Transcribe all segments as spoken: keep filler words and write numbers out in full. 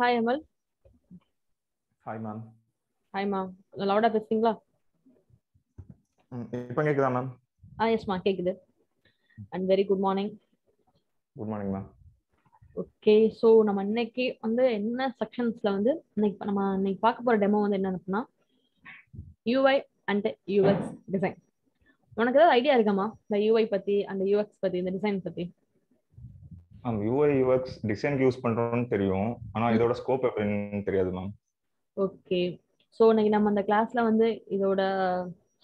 Hi, Amal. Hi, ma'am. Hi, ma'am. Loud up, isingla. Ipan kekkuda, ma'am. Ah, yes, ma'am. Kekkudu. And very good morning. Good morning, ma'am. Okay, so நம்ம இன்னைக்கு வந்து என்ன செக்ஷன்ஸ்ல வந்து இன்னைக்கு நம்ம இன்னைக்கு பார்க்க போற டெமோ வந்து என்னன்னா U I and U X design. உனக்கு ஏதாவது ஐடியா இருக்காமா இந்த U I பத்தி அந்த U X பத்தி இந்த டிசைன் பத்தி? ஆம், U I U X design use பண்றோம்னு தெரியும். ஆனா இதோட ஸ்கோப் எப்படின்னு தெரியாது மேம். ஓகே. சோ இன்னைக்கு நம்ம அந்த கிளாஸ்ல வந்து இதோட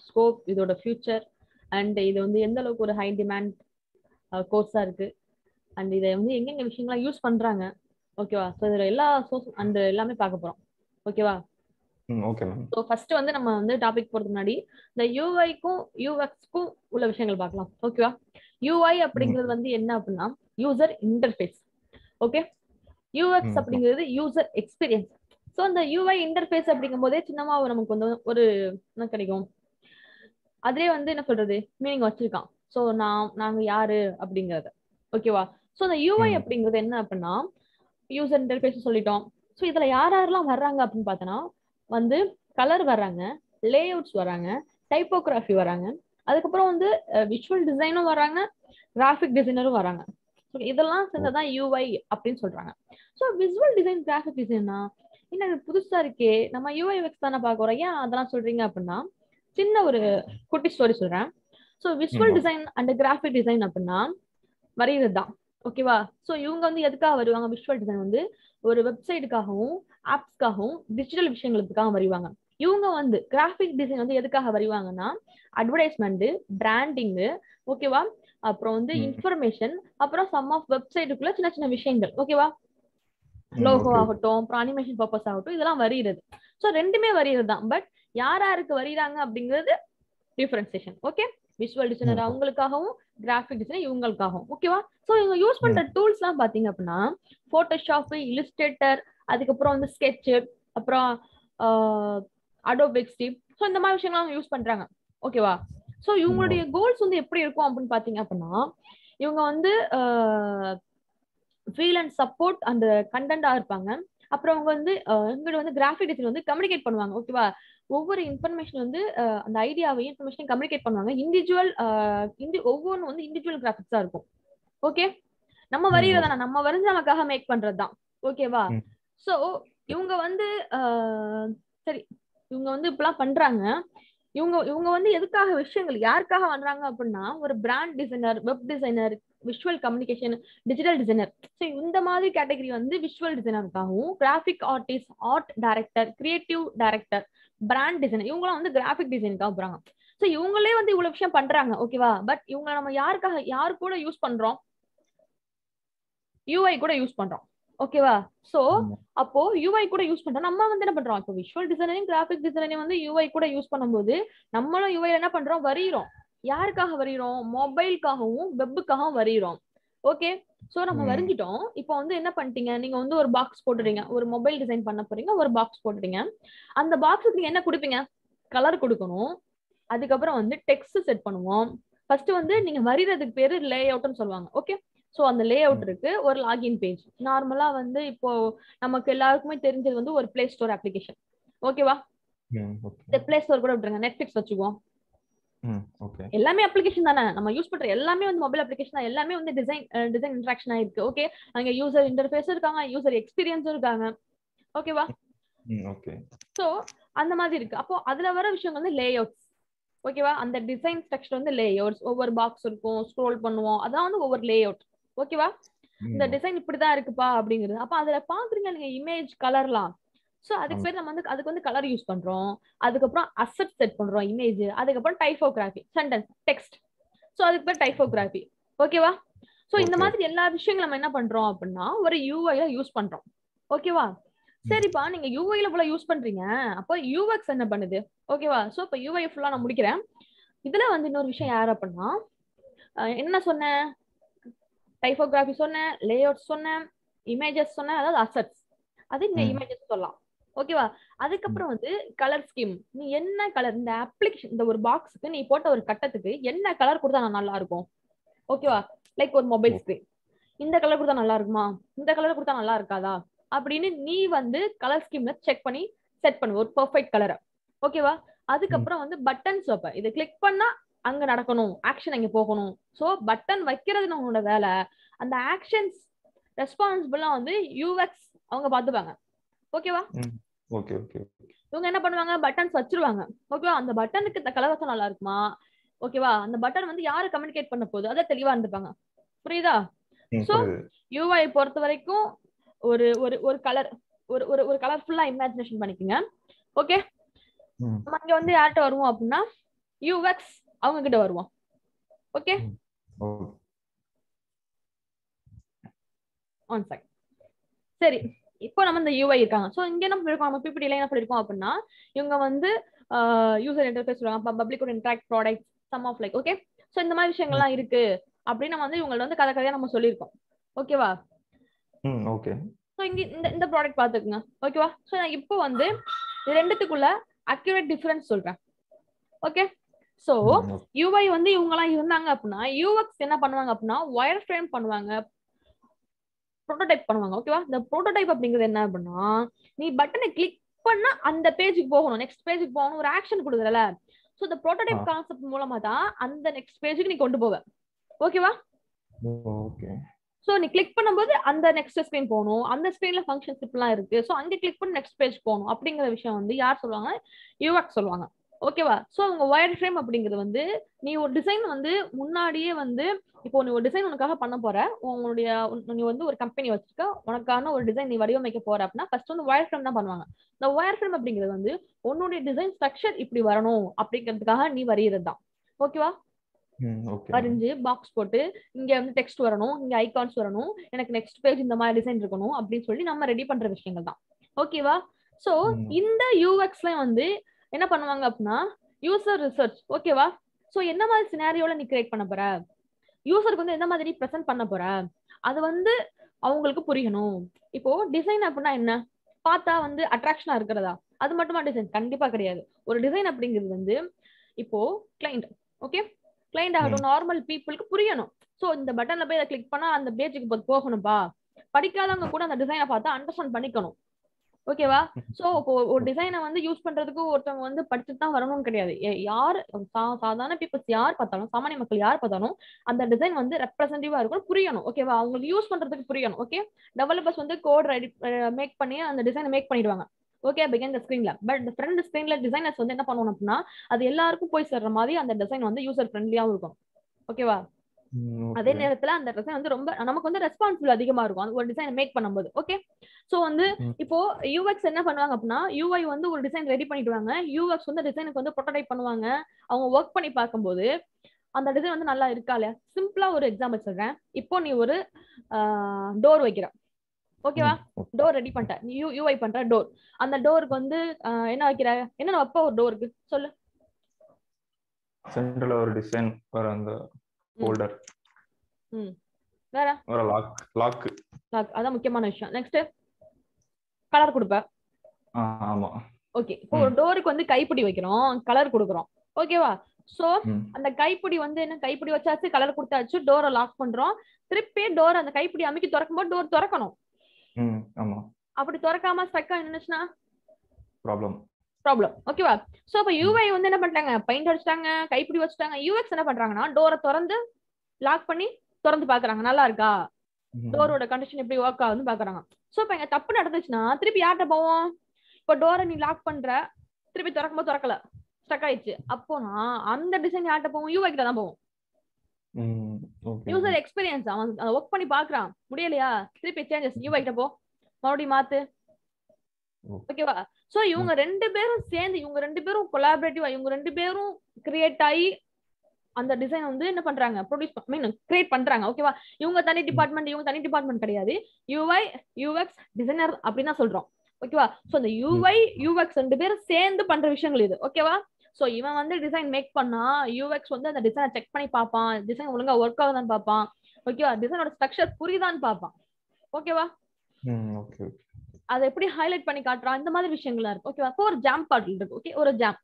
ஸ்கோப், இதோட ஃபியூச்சர் அண்ட் இது வந்து எந்த அளவுக்கு ஒரு ஹை டிமாண்ட் கோர்ஸா இருக்கு அண்ட் இதை வந்து எங்கெங்க விஷயங்களா யூஸ் பண்றாங்க, ஓகேவா? ஸோ இதோட எல்லா சோர்ஸ் அந்த எல்லாமே பார்க்க போறோம், ஓகேவா? Okay ma'am. ஸோ ஃபர்ஸ்ட் வந்து நம்ம வந்து டாபிக் போறதுக்கு முன்னாடி இந்த யூஐக்கும் யூஎக்ஸ்க்கும் உள்ள விஷயங்கள் பார்க்கலாம், ஓகேவா? யூஐ அப்படிங்கிறது வந்து என்ன அப்படின்னா யூசர் இன்டர்ஃபேஸ், ஓகே. யூஎக்ஸ் அப்படிங்கிறது யூசர் எக்ஸ்பீரியன்ஸ். ஸோ அந்த யூஐ இன்டர்ஃபேஸ் அப்படிங்கும் போதே சின்னமா நமக்கு வந்து ஒரு என்ன கிடைக்கும், அதுலேயே வந்து என்ன சொல்றது மீனிங் வச்சிருக்கான். ஸோ நான் நாங்க யாரு அப்படிங்கறது, ஓகேவா? ஸோ அந்த யூஐ அப்படிங்கிறது என்ன அப்படின்னா யூசர் இன்டர்ஃபேஸ் சொல்லிட்டோம். ஸோ இதுல யார் யாரெல்லாம் வர்றாங்க அப்படின்னு பார்த்தோன்னா வந்து கலர் வர்றாங்க, லேஅவுட்ஸ் வர்றாங்க, டைப்போகிராஃபி வர்றாங்க, அதுக்கப்புறம் வந்து விஷுவல் டிசைனும் வராங்க, கிராஃபிக் டிசைனரும் வராங்க. இதெல்லாம் சேர்ந்ததான் யூஐ அப்படின்னு சொல்றாங்க. ஸோ விசுவல் டிசைன், கிராஃபிக் டிசைன்னா என்ன புதுசா இருக்கே, நம்ம யூஐ யூஎக்ஸ் தானே பார்க்குறோம், ஏன் அதெல்லாம் சொல்றீங்க அப்படின்னா சின்ன ஒரு குட்டி ஸ்டோரி சொல்றேன். So visual design and graphic design அப்படின்னா வரைகிறது தான், ஓகேவா? ஸோ இவங்க வந்து எதுக்காக வருவாங்க, விசுவல் டிசைன் வந்து ஒரு வெப்சைட்டுக்காகவும் ஆப்ஸ்க்காகவும் டிஜிட்டல் விஷயங்களுக்காக வருவாங்க. இவங்க வந்து கிராஃபிக் டிசைன் வந்து எதுக்காக வருவாங்கன்னா அட்வர்டைஸ்மெண்ட், பிராண்டிங்கு, ஓகேவா? அப்புறம் வந்து இன்ஃபர்மேஷன், அப்புறம் சம் ஆஃப் வெப்சைட்டுக்குள்ள சின்ன சின்ன விஷயங்கள், ஓகேவா? லோகோ ஆகட்டும், அப்புறம் அனிமேஷன் பர்பஸ் ஆகட்டும், இதெல்லாம் வருகிறது. ஸோ ரெண்டுமே வருகிறது தான், பட் யார் யாருக்கு வருகிறாங்க அப்படிங்கிறது டிஃபரன்சியேஷன், ஓகே? விஷுவல் டிசைனர் அவங்களுக்காகவும், கிராஃபிக் டிசைனர் இவங்களுக்காகவும், ஓகேவா? ஸோ இவங்க யூஸ் பண்ற டூல்ஸ் எல்லாம் பாத்தீங்க அப்படின்னா போட்டோஷாப், இல்லுஸ்ட்ரேட்டர், அதுக்கப்புறம் வந்து ஸ்கெட்சப், அப்புறம் அடோபி எக்ஸ்டி, ஸோ இந்த மாதிரி விஷயங்கள் அவங்க யூஸ் பண்றாங்க, ஓகேவா? ஸோ இவங்களுடைய கோல்ஸ் வந்து எப்படி இருக்கும் அப்படின்னு பார்த்தீங்க அப்படின்னா இவங்க வந்து ஃப்ரீலான்ஸ் சப்போர்ட் அந்த கண்டென்ட்டாக இருப்பாங்க. அப்புறம் அவங்க வந்து இவங்க வந்து கிராஃபிக் டிசைன் வந்து கம்யூனிகேட் பண்ணுவாங்க, ஓகேவா? ஒவ்வொரு இன்ஃபர்மேஷன் வந்து அந்த ஐடியாவையும் இன்ஃபர்மேஷன் கம்யூனிகேட் பண்ணுவாங்க. இண்டிவிஜுவல் இண்டி ஒவ்வொன்றும் வந்து இண்டிவிஜுவல் கிராஃபிக்ஸாக இருக்கும், ஓகே? நம்ம வரைகிறதானா, நம்ம வரைஞ்சி நமக்காக மேக் பண்ணுறது தான், ஓகேவா? ஸோ இவங்க வந்து சரி இவங்க வந்து இப்பெல்லாம் பண்றாங்க. இவங்க இவங்க வந்து எதுக்காக விஷயங்கள் யாருக்காக வர்றாங்க அப்படின்னா ஒரு brand designer, web designer, visual communication, digital designer, so இந்த மாதிரி கேட்டகரி வந்து விஷுவல் டிசைனருக்காகவும், graphic artist, art director, creative director, brand designer, இவங்களாம் வந்து கிராஃபிக் டிசைனுக்காக போறாங்க. ஸோ இவங்களே வந்து இவ்வளவு விஷயம் பண்றாங்க, ஓகேவா? பட் இவங்க நம்ம யாருக்காக யாரு கூட யூஸ் பண்றோம், யூஐ கூட யூஸ் பண்றோம், ஓகேவா? சோ அப்போ யூஐ கூட யூஸ் பண்றோம், நம்ம வந்து என்ன பண்றோம், இப்போ விஷுவல் டிசைனிங், கிராஃபிக் டிசைனிங் வந்து யூஐ கூட யூஸ் பண்ணும்போது நம்மளும் யூஐ என்ன பண்றோம், வரைகிறோம். யாருக்காக வரைகிறோம், மொபைலுக்காகவும் வெப்புக்காகவும் வரைகிறோம், ஓகே? சோ நம்ம வரைஞ்சிட்டோம். இப்போ வந்து என்ன பண்ணிட்டீங்க, நீங்க வந்து ஒரு பாக்ஸ் போட்டுறீங்க, ஒரு மொபைல் டிசைன் பண்ண போறீங்க, ஒரு பாக்ஸ் போட்டுறீங்க. அந்த பாக்ஸுக்கு நீங்க என்ன கொடுப்பீங்க, கலர் கொடுக்கணும், அதுக்கப்புறம் வந்து டெக்ஸ்ட் செட் பண்ணுவோம். ஃபர்ஸ்ட் வந்து நீங்க வரைகிறதுக்கு பேரு லே அவுட்னு சொல்லுவாங்க, ஓகே? ஸோ அந்த லே அவுட் இருக்கு, ஒரு லாகின் பேஜ். நார்மலா வந்து இப்போ நமக்கு எல்லாருக்குமே தெரிஞ்சது வந்து ஒரு பிளே ஸ்டோர் அப்ளிகேஷன், ஓகேவா? இந்த பிளே ஸ்டோர் கூட விட்டுருங்க, நெட்ஃபிளிக்ஸ் வச்சுக்குவோம், எல்லாமே அப்ளிகேஷன் தானே நம்ம யூஸ் பண்ற, எல்லாமே வந்து மொபைல் அப்ளிகேஷன் தான், எல்லாமே வந்து டிசைன் டிசைன் இன்ட்ராக்ஷன் ஆயிருக்கு, ஓகே? அங்க யூசர் இன்டர்ஃபேஸ் இருக்காங்க, யூசர் எக்ஸ்பீரியன்ஸும் இருக்காங்க, ஓகேவா? ஸோ அந்த மாதிரி இருக்கு. அப்போ அதுல வர விஷயம் வந்து லே அவுட்ஸ், ஓகேவா? அந்த டிசைன் ஸ்ட்ரக்சர் வந்து லே அவுட்ஸ், ஒவ்வொரு பாக்ஸ் இருக்கும், ஸ்க்ரோல் பண்ணுவோம், அதான் வந்து ஒவ்வொரு லே அவுட், ஓகேவா? இந்த டிசைன் இப்படிதான் இருக்குப்பா அப்படிங்கிறது. அப்ப அதுல பாக்குறீங்க நீங்க இமேஜ், கலர்லாம். சோ அதுக்கு பேர் நம்ம வந்து அதுக்கு வந்து கலர் யூஸ் பண்றோம், அதுக்கப்புறம் அசெட் செட் பண்றோம், இமேஜ், அதுக்கப்புறம் டைப்போகிராஃபி, சென்டென்ஸ், டெக்ஸ்ட், சோ அதுக்கு பேர் டைப்போகிராஃபி, ஓகேவா? சோ இந்த மாதிரி எல்லா விஷயங்களும் நம்ம என்ன பண்றோம் அப்படின்னா ஒரு யூஐல யூஸ் பண்றோம், ஓகேவா? சரிப்பா, நீங்க யூஐல போல யூஸ் பண்றீங்க, அப்போ யூஎக்ஸ் என்ன பண்ணுது, ஓகேவா? சோ இப்ப யூஐ ஃபுல்லா நான் முடிக்கிறேன். இதுல வந்து இன்னொரு விஷயம் யார் அப்படின்னா என்ன சொன்னேன், டைபோகிராஃபி சொன்னேன், லே அவுட் சொன்னேன், இமேஜஸ் சொன்னேன், அதாவது அசட்ஸ், அது நீங்க இமேஜஸ் சொல்லலாம், ஓகேவா? அதுக்கப்புறம் வந்து கலர் ஸ்கீம், நீ என்ன கலர் இந்த அப்ளிகேஷன் இந்த ஒரு பாக்ஸுக்கு நீ போட்ட ஒரு கட்டத்துக்கு என்ன கலர் கொடுத்தா நல்லா இருக்கும், ஓகேவா? லைக் ஒரு மொபைல் ஸ்கிரீன் இந்த கலர் கொடுத்தா நல்லா இருக்குமா, இந்த கலர் கொடுத்தா நல்லா இருக்காதா, அப்படின்னு நீ வந்து கலர் ஸ்கீம்ல செக் பண்ணி செட் பண்ணுவ ஒரு பெர்ஃபெக்ட் கலரை. ஓகேவா? அதுக்கப்புறம் வந்து பட்டன்ஸ் வைப்ப, இதை கிளிக் பண்ணா அங்க நடக்கணும், ஆக்ஷன் அங்க போகணும். ஸோ பட்டன் வைக்கிறது நம்மளோட வேலை. அந்த ஆக்ஷன்ஸ் ரெஸ்பான்சிபிளா வந்து யூஎக்ஸ் அவங்க பாத்துப்பாங்க. ஓகேவா? Okay okay. இவங்க என்ன பண்ணுவாங்க, பட்டன்ஸ் வச்சிருவாங்க. ஓகேவா? அந்த பட்டனுக்கு இந்த கலர் வச்சா நல்லா இருக்குமா? ஓகேவா? அந்த பட்டன் வந்து யாரு கம்யூனிகேட் பண்ண போகுது அதை தெளிவா இருந்துப்பாங்க. புரியுதா? சோ யூஐ பொறுத்த வரைக்கும் ஒரு ஒரு ஒரு கலர் ஒரு ஒரு ஒரு கலர்ஃபுல்லா இமேஜினேஷன் பண்ணிக்கங்க. ஓகே, நம்ம இங்க வந்து யார்கிட்ட வருவோம் அப்படின்னா யூஎக்ஸ் அவங்க கிட்ட வருவோம். Okay, one second. சரி, இப்போ நம்ம இந்த யூஐ இருக்காங்க. ஸோ இங்கே என்ன பண்ணிருக்கோம், நம்ம பிபிடியில என்ன பண்ணிருக்கோம் அப்படின்னா இவங்க வந்து யூசர் இன்டர்ஃபேஸ் சொல்லுவாங்க, public interact product some of like. Okay, so இந்த மாதிரி விஷயங்கள்லாம் இருக்கு அப்படின்னு நம்ம வந்து இவங்கள்ட்ட வந்து கதை கதையா நம்ம சொல்லியிருக்கோம். ஓகேவா? ஓகே. ஸோ இங்கே இந்த இந்த ப்ராடக்ட் பார்த்துக்குங்க. ஓகேவா? ஸோ நான் இப்போ வந்து ரெண்டுத்துக்குள்ள அக்யூரேட் டிஃபரன்ஸ் சொல்றேன். ஓகே, ஸோ யூஐ வந்து இவங்கெல்லாம் இருந்தாங்க அப்படின்னா யூஎக்ஸ் என்ன பண்ணுவாங்க அப்படின்னா ஒயர் ஃப்ரேம் பண்ணுவாங்க, ப்ரோட்டோடைப் பண்ணுவாங்க. ஓகேவா? இந்த ப்ரோட்டோடைப் அப்படிங்கிறது என்ன அப்படின்னா நீ பட்டனை கிளிக் பண்ணா அந்த பேஜுக்கு போகணும், நெக்ஸ்ட் பேஜுக்கு போகணும், ஒரு ஆக்ஷன் கொடுக்குறல. ஸோ இந்த ப்ரோட்டோடைப் கான்செப்ட் மூலமா தான் அந்த நெக்ஸ்ட் பேஜுக்கு நீ கொண்டு போவ. ஓகேவா? ஓகே. ஸோ நீ கிளிக் பண்ணும்போது அந்த நெக்ஸ்ட் ஸ்க்ரீன் போகணும், அந்த ஸ்க்ரீன்ல ஃபங்க்ஷன்ஸ் இப்பெல்லாம் இருக்கு, ஸோ அங்கே கிளிக் பண்ணி நெக்ஸ்ட் பேஜ் போகணும் அப்படிங்கிற விஷயம் வந்து யார் சொல்லுவாங்க, யூஎக்ஸ் சொல்லுவாங்க. ஓகேவா? ஸோ உங்க ஒயர் ஃப்ரேம் அப்படிங்கிறது வந்து நீ ஒரு டிசைன் வந்து முன்னாடியே வந்து இப்போ நீ ஒரு டிசைன் உனக்காக பண்ண போற, உங்களுடைய நீ வந்து ஒரு கம்பெனி வச்சிருக்க, உனக்கான ஒரு டிசைன் நீ வடிவமைக்க போற அப்படின்னா ஃபர்ஸ்ட் வந்து ஒயர் ஃப்ரேம் தான் பண்ணுவாங்க. இந்த ஒயர் ஃப்ரேம் அப்படிங்கிறது வந்து உன்னுடைய டிசைன் ஸ்ட்ரக்சர் இப்படி வரணும் அப்படிங்கிறதுக்காக நீ வரைகிறது தான். ஓகேவா? வரைஞ்சு பாக்ஸ் போட்டு இங்க வந்து டெக்ஸ்ட் வரணும், இங்க ஐகான்ஸ் வரணும், எனக்கு நெக்ஸ்ட் பேஜ் இந்த மாதிரி டிசைன் இருக்கணும் அப்படின்னு சொல்லி நம்ம ரெடி பண்ற விஷயங்கள் தான். ஓகேவா? சோ இந்த யூஎக்ஸ்ல வந்து என்ன பண்ணுவாங்க அப்படின்னா யூசர் ரிசர்ச். ஓகேவா? சோ என்ன மாதிரி சினாரியோல நீ கிரியேட் பண்ண போற, யூசருக்கு வந்து என்ன மாதிரி ப்ரெசென்ட் பண்ண போற, அது வந்து அவங்களுக்கு புரியணும். இப்போ டிசைன் அப்படின்னா என்ன, பார்த்தா வந்து அட்ராக்ஷனா இருக்கிறதா அது மட்டுமா டிசைன்? கண்டிப்பா கிடையாது. ஒரு டிசைன் அப்படிங்கிறது வந்து இப்போ கிளைண்ட், ஓகே, கிளைண்ட் ஆகட்டும் நார்மல் பீப்புளுக்கு புரியணும். சோ இந்த பட்டன்ல போய் அதை கிளிக் பண்ணா அந்த பேஜுக்கு போகணும்பா, படிக்காதவங்க கூட அந்த டிசைனை பார்த்தா அண்டர்ஸ்டாண்ட் பண்ணிக்கணும். ஓகேவா? சோ ஒரு டிசைனை வந்து யூஸ் பண்றதுக்கு ஒருத்தவங்க வந்து படிச்சுதான் வரணும்னு கிடையாது. யார் சாதாரண பீப்புள்ஸ் யார் பார்த்தாலும், சாமானிய மக்கள் யார் பார்த்தாலும் அந்த டிசைன் வந்து ரெப்ரசன்டேட்டிவா இருக்கும், புரியணும். ஓகேவா? அவங்களுக்கு யூஸ் பண்றதுக்கு புரியணும். ஓகே, டெவலப்பர்ஸ் வந்து கோட் ரெடி மேக் பண்ணி அந்த டிசைனை மேக் பண்ணிடுவாங்க. ஓகே, பிகைண்ட் தி ஸ்கிரீன்ல, பட் இந்த ஃப்ரண்ட் ஸ்கிரீன்ல டிசைனர்ஸ் வந்து என்ன பண்ணுவாங்க அப்படின்னா அது எல்லாருக்கும் போய் சேர்ற மாதிரி அந்த டிசைன் வந்து யூசர் ஃப்ரெண்ட்லியாவும் இருக்கும். ஓகேவா? அதே நேரத்துல அந்த டிசைன் வந்து ரொம்ப நமக்கு வந்து ரெஸ்பான்சிபிள் அதிகமா இருக்கும் அந்த ஒரு டிசைன் மேக் பண்ணும்போது. ஓகே, சோ வந்து இப்போ யூஎக்ஸ் என்ன பண்ணுவாங்க அப்படின்னா யூஐ வந்து ஒரு டிசைன் ரெடி பண்ணிடுவாங்க, யூஎக்ஸ் வந்து டிசைனுக்கு வந்து ப்ரோட்டோடைப் பண்ணுவாங்க. அவங்க ஒர்க் பண்ணி பார்க்கும்போது அந்த டிசைன் வந்து நல்லா இருக்கா இல்லையா? சிம்பிளா ஒரு எக்ஸாம்பிள் சொல்றேன். இப்போ நீ ஒரு டோர் வைக்கிற. ஓகேவா? டோர் ரெடி பண்ற, நீ யூஐ பண்ற டோர். அந்த டோருக்கு வந்து என்ன வைக்கிற, என்ன வைப்ப ஒரு டோருக்கு சொல்லு? சென்டர்ல ஒரு டிசைன் வர அந்த ஹோல்டர், ம், வேற ஒரு லாக் லாக் லாக் அத முக்கியமான விஷயம். நெக்ஸ்ட் கலர் கொடுப்ப. ஆமா, ஓகே. இப்போ ஒரு டோருக்கு வந்து கைப்பிடி வைக்கிறோம், கலர் கொடுக்கிறோம். ஓகேவா? சோ அந்த கைப்பிடி வந்து என்ன, கைப்பிடி வச்சாச்சு, கலர் கொடுத்தாச்சு, டோரை லாக் பண்றோம். திருப்பி டோர் அந்த கைப்பிடி அமைக்கி திறக்கும்போது டோர் திறக்கணும். ம், ஆமா. அப்படி திறக்காம ஸ்டக் ஆயிடுச்சுனா ப்ராப்ளம் ப்ராப்ளம் ஓகேவா? சோ அப்ப யூஐ வந்து என்ன பண்றாங்க, பெயிண்ட் அடிச்சாங்க, கைப்பிடி வச்சுட்டாங்க. யூஎக்ஸ் என்ன பண்றாங்கன்னா டோரை திறந்து லாக் பண்ணி திறந்து பாக்குறாங்க, நல்லா இருக்கா, டோரோட கண்டிஷன் எப்படி ஒர்க் ஆகுதுன்னு பாக்குறாங்க. சோ இப்ப இங்க தப்பு நடந்துச்சுன்னா திருப்பி யார்கிட்ட போவோம்? இப்ப டோரை நீ லாக் பண்ற, திருப்பி திறக்கும்போது திறக்கல, ஸ்டக் ஆயிடுச்சு, அப்போனா அந்த டிசைன் யார்கிட்ட போவோம்? யூஐ கிட்ட தான் போவோம். யூசர் எக்ஸ்பீரியன்ஸ், அவன் ஒர்க் பண்ணி பாக்குறான், முடியலையா, திருப்பி சேஞ்சஸ், யூஐ கிட்ட போ, மறுபடியும் மாத்து. ஓகேவா? சோ இவங்க ரெண்டு பேரும் சேர்ந்து, இவங்க ரெண்டு பேரும் கொலாபரேட்டிவா, இவங்க ரெண்டு பேரும் கிரியேட் ஆகி அந்த டிசைன் வந்து என்ன பண்றாங்க, ப்ரொடியூஸ் மீன் கிரியேட் பண்றாங்க. ஓகேவா? இவங்க தனி டிபார்ட்மெண்ட், இவங்க தனி டிபார்ட்மெண்ட் கிடையாது. யூஐ, யூஎக்ஸ், டிசைனர் அப்படின்னு தான் சொல்றோம். ஓகேவா? சோ அந்த யூஐ, யூஎக்ஸ் ரெண்டு பேரும் சேர்ந்து பண்ற விஷயங்கள் இது. ஓகேவா? சோ இவன் வந்து டிசைன் மேக் பண்ணா யூஎக்ஸ் வந்து அந்த டிசைனை செக் பண்ணி பார்ப்பான், டிசைன் ஒழுங்கா ஒர்க் ஆகுதான்னு பார்ப்பான். ஓகேவா? டிசைனோட ஸ்ட்ரக்சர் புரியுதான்னு பார்ப்பான். ஓகேவா? அதை எப்படி ஹைலைட் பண்ணி காட்டுறான், இந்த மாதிரி விஷயங்களா இருக்கு. ஓகேவா? இப்போ ஒரு ஜாம் பாட்டில் இருக்கு. ஓகே, ஒரு ஜாம்,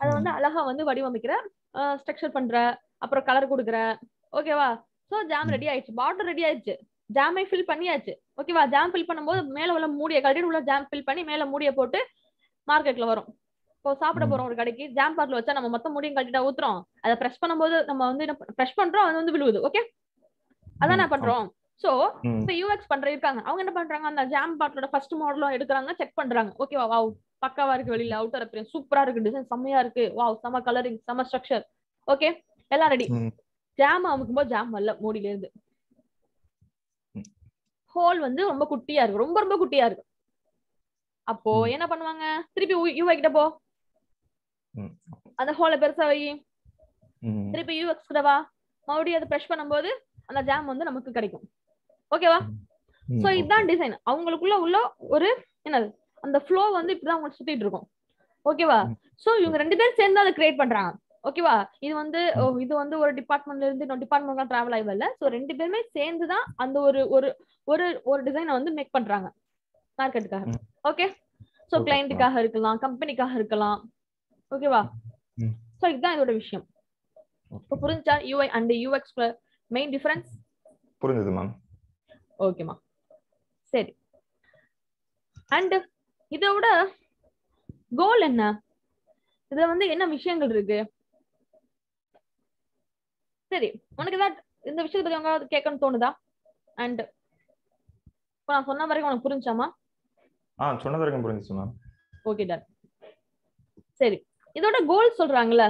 அதை வந்து அழகா வந்து வடிவமைக்கிற, ஸ்ட்ரக்சர் பண்ற, அப்புறம் கலர் கொடுக்குற. ஓகேவா? சோ ஜாம் ரெடி ஆயிடுச்சு, பாட்டில் ரெடி ஆயிடுச்சு. jam ஐ fill பண்ணியாச்சு. ஓகேவா, ஜாம் fill பண்ணும்போது மேல உள்ள மூடிய கலட்டி உள்ள ஜாம் fill பண்ணி மேல மூடிய போட்டு மார்க்கெட்ல வரும். இப்போ சாப்பிட போறோம் ஒரு கடைக்கு, ஜாம் பாட்டில் வச்சா நம்ம மொத்த மூடியும் கலட்டிட்டா ஊத்துறோம். அதை பிரஸ் பண்ணும்போது நம்ம வந்து பிரஸ் பண்றோம், அது வந்து விழுவுது. ஓகே, அதான் நான் பண்றோம். சோ இப்ப யூஎக்ஸ் பண்ற இருக்காங்க, அவங்க என்ன பண்றாங்க, அந்த ஜாம் பாட்டிலோட ஃபர்ஸ்ட் மாடலும் எடுக்கிறாங்க, செக் பண்றாங்க. ஓகேவா, வாவ் பக்காவா இருக்கு, வெளியில அவுட்டர் அப்பீரியன்ஸ் சூப்பரா இருக்கு, டிசைன் செம்மையா இருக்கு, வாவ் செம கலரிங் செம ஸ்ட்ரக்சர், ஓகே எல்லாம் ரெடி. ஜாம் அமுக்கும்போது ஜாம் வரல, மூடியில இருந்து ஹோல் வந்து ரொம்ப குட்டியா இருக்கு, ரொம்ப ரொம்ப குட்டியா இருக்கு. அப்போ என்ன பண்ணுவாங்க, திருப்பி யூஐ கிட்ட போ, அந்த ஹோல பெருசா வை, திருப்பி யூஎக்ஸ் கிட்ட வா, மறுபடியும் அதை பிரஷ் பண்ணும் போது அந்த ஜாம் வந்து நமக்கு கிடைக்கும். ஓகேவா, சோ இதுதான் டிசைன். அவங்களுக்குள்ள உள்ள ஒரு என்னது அந்த ஃப்ளோ வந்து இப்பதான் அவங்களுக்கு சுத்திட்டு இருக்கும். ஓகேவா, சோ இவங்க ரெண்டு பேரும் சேர்ந்து அதை கிரியேட் பண்றாங்க. ஓகேவா, இது வந்து இது வந்து ஒரு டிபார்ட்மெண்ட்ல இருந்து இன்னொரு டிபார்ட்மெண்ட் டிராவல் ஆகி வரல. சோ ரெண்டு பேருமே சேர்ந்துதான் அந்த ஒரு ஒரு ஒரு டிசைனை வந்து மேக் பண்றாங்க மார்க்கெட்டுக்காக. ஓகே, சோ கிளையண்ட்டுக்காக இருக்கலாம், கம்பெனிக்காக இருக்கலாம். ஓகேவா, சோ இதுதான் இதோட விஷயம். இப்போ புரிஞ்சா UI and UX main difference புரிஞ்சது மேம்? ஓகேமா, சரி. அண்ட் இதோட கோல் என்ன, இதுல வந்து என்ன விஷயங்கள் இருக்கு? சரி, உனக்கு ஏதாவது இந்த விஷயத்தை பத்தி உங்களுக்கு கேட்கணும்னு தோணுதா? அண்ட் இப்போ நான் சொன்ன வரைக்கும் உங்களுக்கு புரிஞ்சாமா? ஆ, சொன்னது வரைக்கும் புரிஞ்சுச்சு மேம். ஓகே டார், சரி. இதோட கோல் சொல்றாங்கல,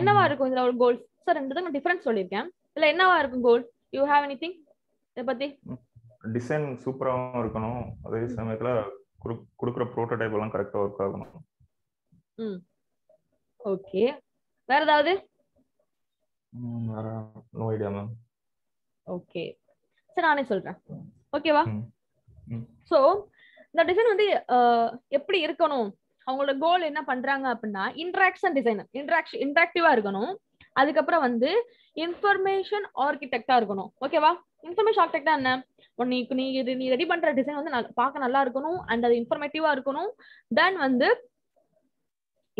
என்னவா இருக்கும் இதுல ஒரு கோல்? சார் ரெண்டுத்துக்கும் டிஃபரன்ஸ் சொல்லிருக்கேன், இதுல என்னவா இருக்கும் கோல்? யூ ஹேவ் எனிதிங் இத பத்தி? டிசைன் சூப்பராவும் இருக்கணும், அதே சமயத்துல குடுக்குற புரோட்டோடைப் எல்லாம் கரெக்ட்டா வர்க் ஆகணும். ம், ஓகே. வேற ஏதாவது? ம், வேற நோ ஐடியா மேம். ஓகே, சரி நானே சொல்றேன். ஓகேவா, சோ இந்த டிசைன் வந்து எப்படி இருக்கணும், அவங்களோட கோல் என்ன பண்றாங்க அப்படின்னா இன்டராக்ஷன் டிசைன், இன்டராக்ஷன் இன்டராக்டிவா இருக்கணும். அதுக்கப்புறம் வந்து இன்ஃபர்மேஷன் ஆர்கிடெக்டா இருக்கணும். ஓகேவா, இன்ஃபர்மேஷன் ஆர்கிடெக்டா என்ன? உனக்கு நீ இது நீ ரெடி பண்ற டிசைன் வந்து பார்க்க நல்லா இருக்கணும், அண்ட் அது இன்ஃபர்மேட்டிவா இருக்கணும். தென் வந்து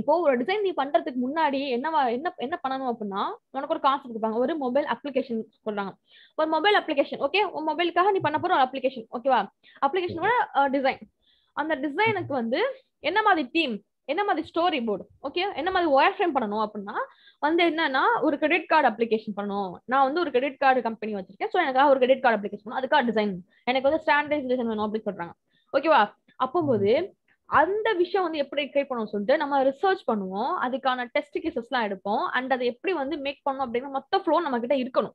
இப்போ ஒரு டிசைன் நீ பண்றதுக்கு முன்னாடி என்னவா என்ன என்ன பண்ணணும் அப்படின்னா, உனக்கு ஒரு கான்செப்ட் கொடுப்பாங்க, ஒரு மொபைல் அப்ளிகேஷன் சொல்றாங்க, ஒரு மொபைல் அப்ளிகேஷன். ஓகே, உன் மொபைலுக்காக நீ பண்ண போற ஒரு அப்ளிகேஷன். ஓகேவா, அப்ளிகேஷனோட டிசைன், அந்த டிசைனுக்கு வந்து என்ன மாதிரி தீம், என்ன மாதிரி ஸ்டோரி போர்டு, ஓகே என்ன மாதிரி ஒயர் ஃப்ரேம் பண்ணணும் அப்படின்னா வந்து என்னன்னா ஒரு கிரெடிட் கார்டு அப்ளிகேஷன் பண்ணணும். நான் வந்து ஒரு கிரெடிட் கார்டு கம்பெனி வச்சிருக்கேன், ஸோ எனக்காக ஒரு கிரெடிட் கார்டு அப்ளிகேஷன் பண்ணணும், அதுக்காக டிசைன் எனக்கு வந்து ஸ்டாண்டர்டைஸ் டிசைன் வேணும் அப்படின்னு சொல்றாங்க. ஓகேவா, அப்போது அந்த விஷயம் வந்து எப்படி கிரியேட் பண்ணணும்னு சொல்லிட்டு நம்ம ரிசர்ச் பண்ணுவோம், அதுக்கான டெஸ்ட் கேசஸ் எல்லாம் எடுப்போம், அண்ட் அதை எப்படி வந்து மேக் பண்ணணும் அப்படின்னா மொத்த ஃப்ளோ நம்ம கிட்ட இருக்கணும்.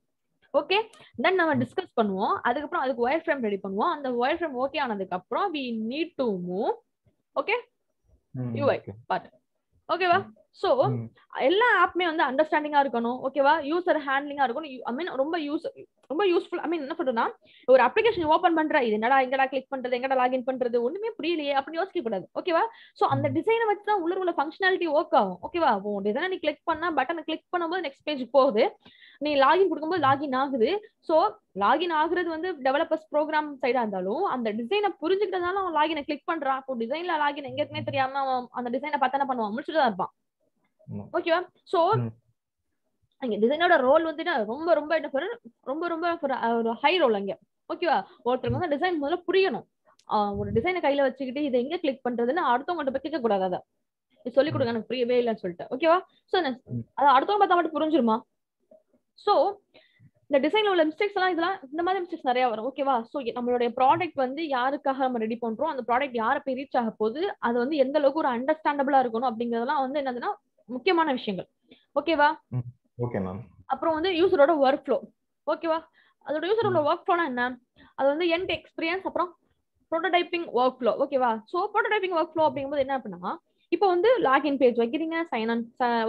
ஓகே, தென் நம்ம டிஸ்கஸ் பண்ணுவோம், அதுக்கப்புறம் அதுக்கு ஒயர் ஃப்ரேம் ரெடி பண்ணுவோம். அந்த ஒயர் ஃப்ரேம் ஓகே ஆனதுக்கு அப்புறம் we need to move. Okay, UI part. ஓகேவா, சோ எல்லா ஆப்மே வந்து அண்டர்ஸ்டாண்டிங்கா இருக்கணும். ஓகேவா, யூசர் ஹேண்ட்லிங்கா இருக்கணும். ஐ மீன் ரொம்ப யூஸ் ரொம்ப யூஸ்ஃபுல். ஐ மீன் என்ன சொல்றேன்னா, ஒரு அப்ளிகேஷன் ஓபன் பண்ற இது என்னடா எங்கடா கிளிக் பண்றது, எங்கடா லாகின் பண்றது, ஒண்ணுமே புரியலையே அப்படின்னு யோசிக்க கூடாது. ஓகேவா, சோ அந்த டிசைனை வச்சுதான் உள்ள உள்ள ஃபங்க்ஷனாலிட்டி ஒர்க் ஆகும். ஓகேவா, டிசைனை நீ கிளிக் பண்ணா பட்டனை கிளிக் பண்ணும்போது நெக்ஸ்ட் பேஜ் போகுது, நீ லாகின் கொடுக்கும்போது லாகின் ஆகுது. சோ லாகின் ஆகுறது வந்து டெவலப்பர்ஸ் ப்ரோக்ராம் சைடா இருந்தாலும் அந்த டிசைனை புரிஞ்சுக்கிறதுனால அவன் லாகினை கிளிக் பண்றான். அப்போ டிசைன்ல லாகின் எங்க இருக்குன்னே தெரியாம அவன் அந்த டிசைனை பார்த்தா என்ன பண்ணுவான், முடிச்சுட்டு தான் இருப்பான். ஓகேவா, சோ அங்க டிசைனோட ரோல் வந்து ரொம்ப ரொம்ப என்ன சொல்ற ரொம்ப ரொம்ப ஒரு ஹை ரோல் அங்க. ஓகேவா, ஒருத்தருக்கு வந்து டிசைன் முதல்ல புரியணும். ஒரு டிசைனை கையில வச்சுக்கிட்டு இதை எங்க கிளிக் பண்றதுன்னு அடுத்தவங்கள்ட்ட போய் கேட்க கூடாது. அதை சொல்லிக் கொடுங்க, எனக்கு புரியவே இல்லைன்னு சொல்லிட்டு. ஓகேவா, சோ அதை அடுத்தவங்க பார்த்தா மட்டும் புரிஞ்சிருமா? சோ இந்த டிசைன்ல உள்ள மிஸ்டேக்ஸ் எல்லாம் இதெல்லாம் இந்த மாதிரி மிஸ்டேக்ஸ் நிறைய வரும். ஓகேவா, சோ நம்மளுடைய ப்ராடக்ட் வந்து யாருக்காக நம்ம ரெடி பண்றோம், அந்த ப்ராடக்ட் யாரை போய் ரீச் ஆக போகுது, அது வந்து எந்த அளவுக்கு ஒரு அண்டர்ஸ்டாண்டபிளா இருக்கணும் அப்படிங்கறதெல்லாம் வந்து என்னதுன்னா முக்கியமான விஷயங்கள். ஓகேவா, ஓகே மேம். அப்புறம் வந்து யூசரோட வொர்க் ஃப்ளோ. ஓகேவா, அதோட யூசரோட வொர்க் ஃப்ளோனா என்ன, அது வந்து எண்ட் எக்ஸ்பீரியன்ஸ், அப்புறம் ப்ரோட்டோடைப்பிங் வொர்க் ஃப்ளோ. ஓகேவா, சோ ப்ரோட்டோடைப்பிங் வொர்க் ஃப்ளோ அப்படிங்கும்போது என்ன அப்படின்னா, இப்போ வந்து லாகின் பேஜ் வைக்கிறீங்க, சைன் அன்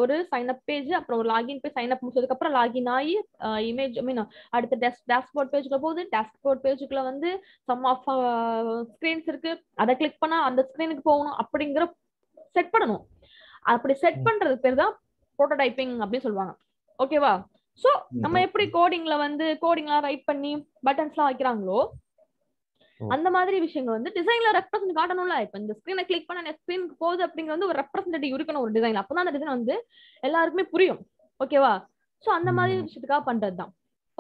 ஒரு சைன் அப் பேஜ், அப்புறம் ஒரு லாகின் பேஜ், சைன் அப் முடிச்சதுக்கு அப்புறம் லாகின் ஆகி இமேஜ் ஐ மீன் அடுத்த டேஷ் டேஷ்போர்ட் பேஜுக்குள்ள போகுது. டேஷ்போர்ட் பேஜுக்குள்ள வந்து சம் ஆஃப் ஸ்கிரீன்ஸ் இருக்கு, அதை கிளிக் பண்ணா அந்த ஸ்கிரீனுக்கு போகணும் அப்படிங்கிற செட் பண்ணணும். அப்படி செட் பண்றது பேர் தான் புரோட்டோடைப்பிங் அப்படின்னு சொல்லுவாங்க. ஓகேவா, சோ நம்ம எப்படி கோடிங்ல வந்து கோடிங்லாம் ரைட் பண்ணி பட்டன்ஸ் எல்லாம் வைக்கிறாங்களோ அந்த மாதிரி விஷயங்கள் வந்து டிசைன்ல ரெப்ரசென்ட் காட்டணும்ல. இப்ப இந்த ஸ்கிரீனை கிளிக் பண்ண நெக்ஸ்ட் ஸ்கிரீனுக்கு போகுது அப்படிங்கிறது வந்து ஒரு ரெப்ரசன்டேட்டிவ் இருக்கணும் ஒரு டிசைன்ல, அப்பதான் அந்த டிசைன் வந்து எல்லாருக்குமே புரியும். ஓகேவா, சோ அந்த மாதிரி விஷயத்துக்காக பண்றதுதான்.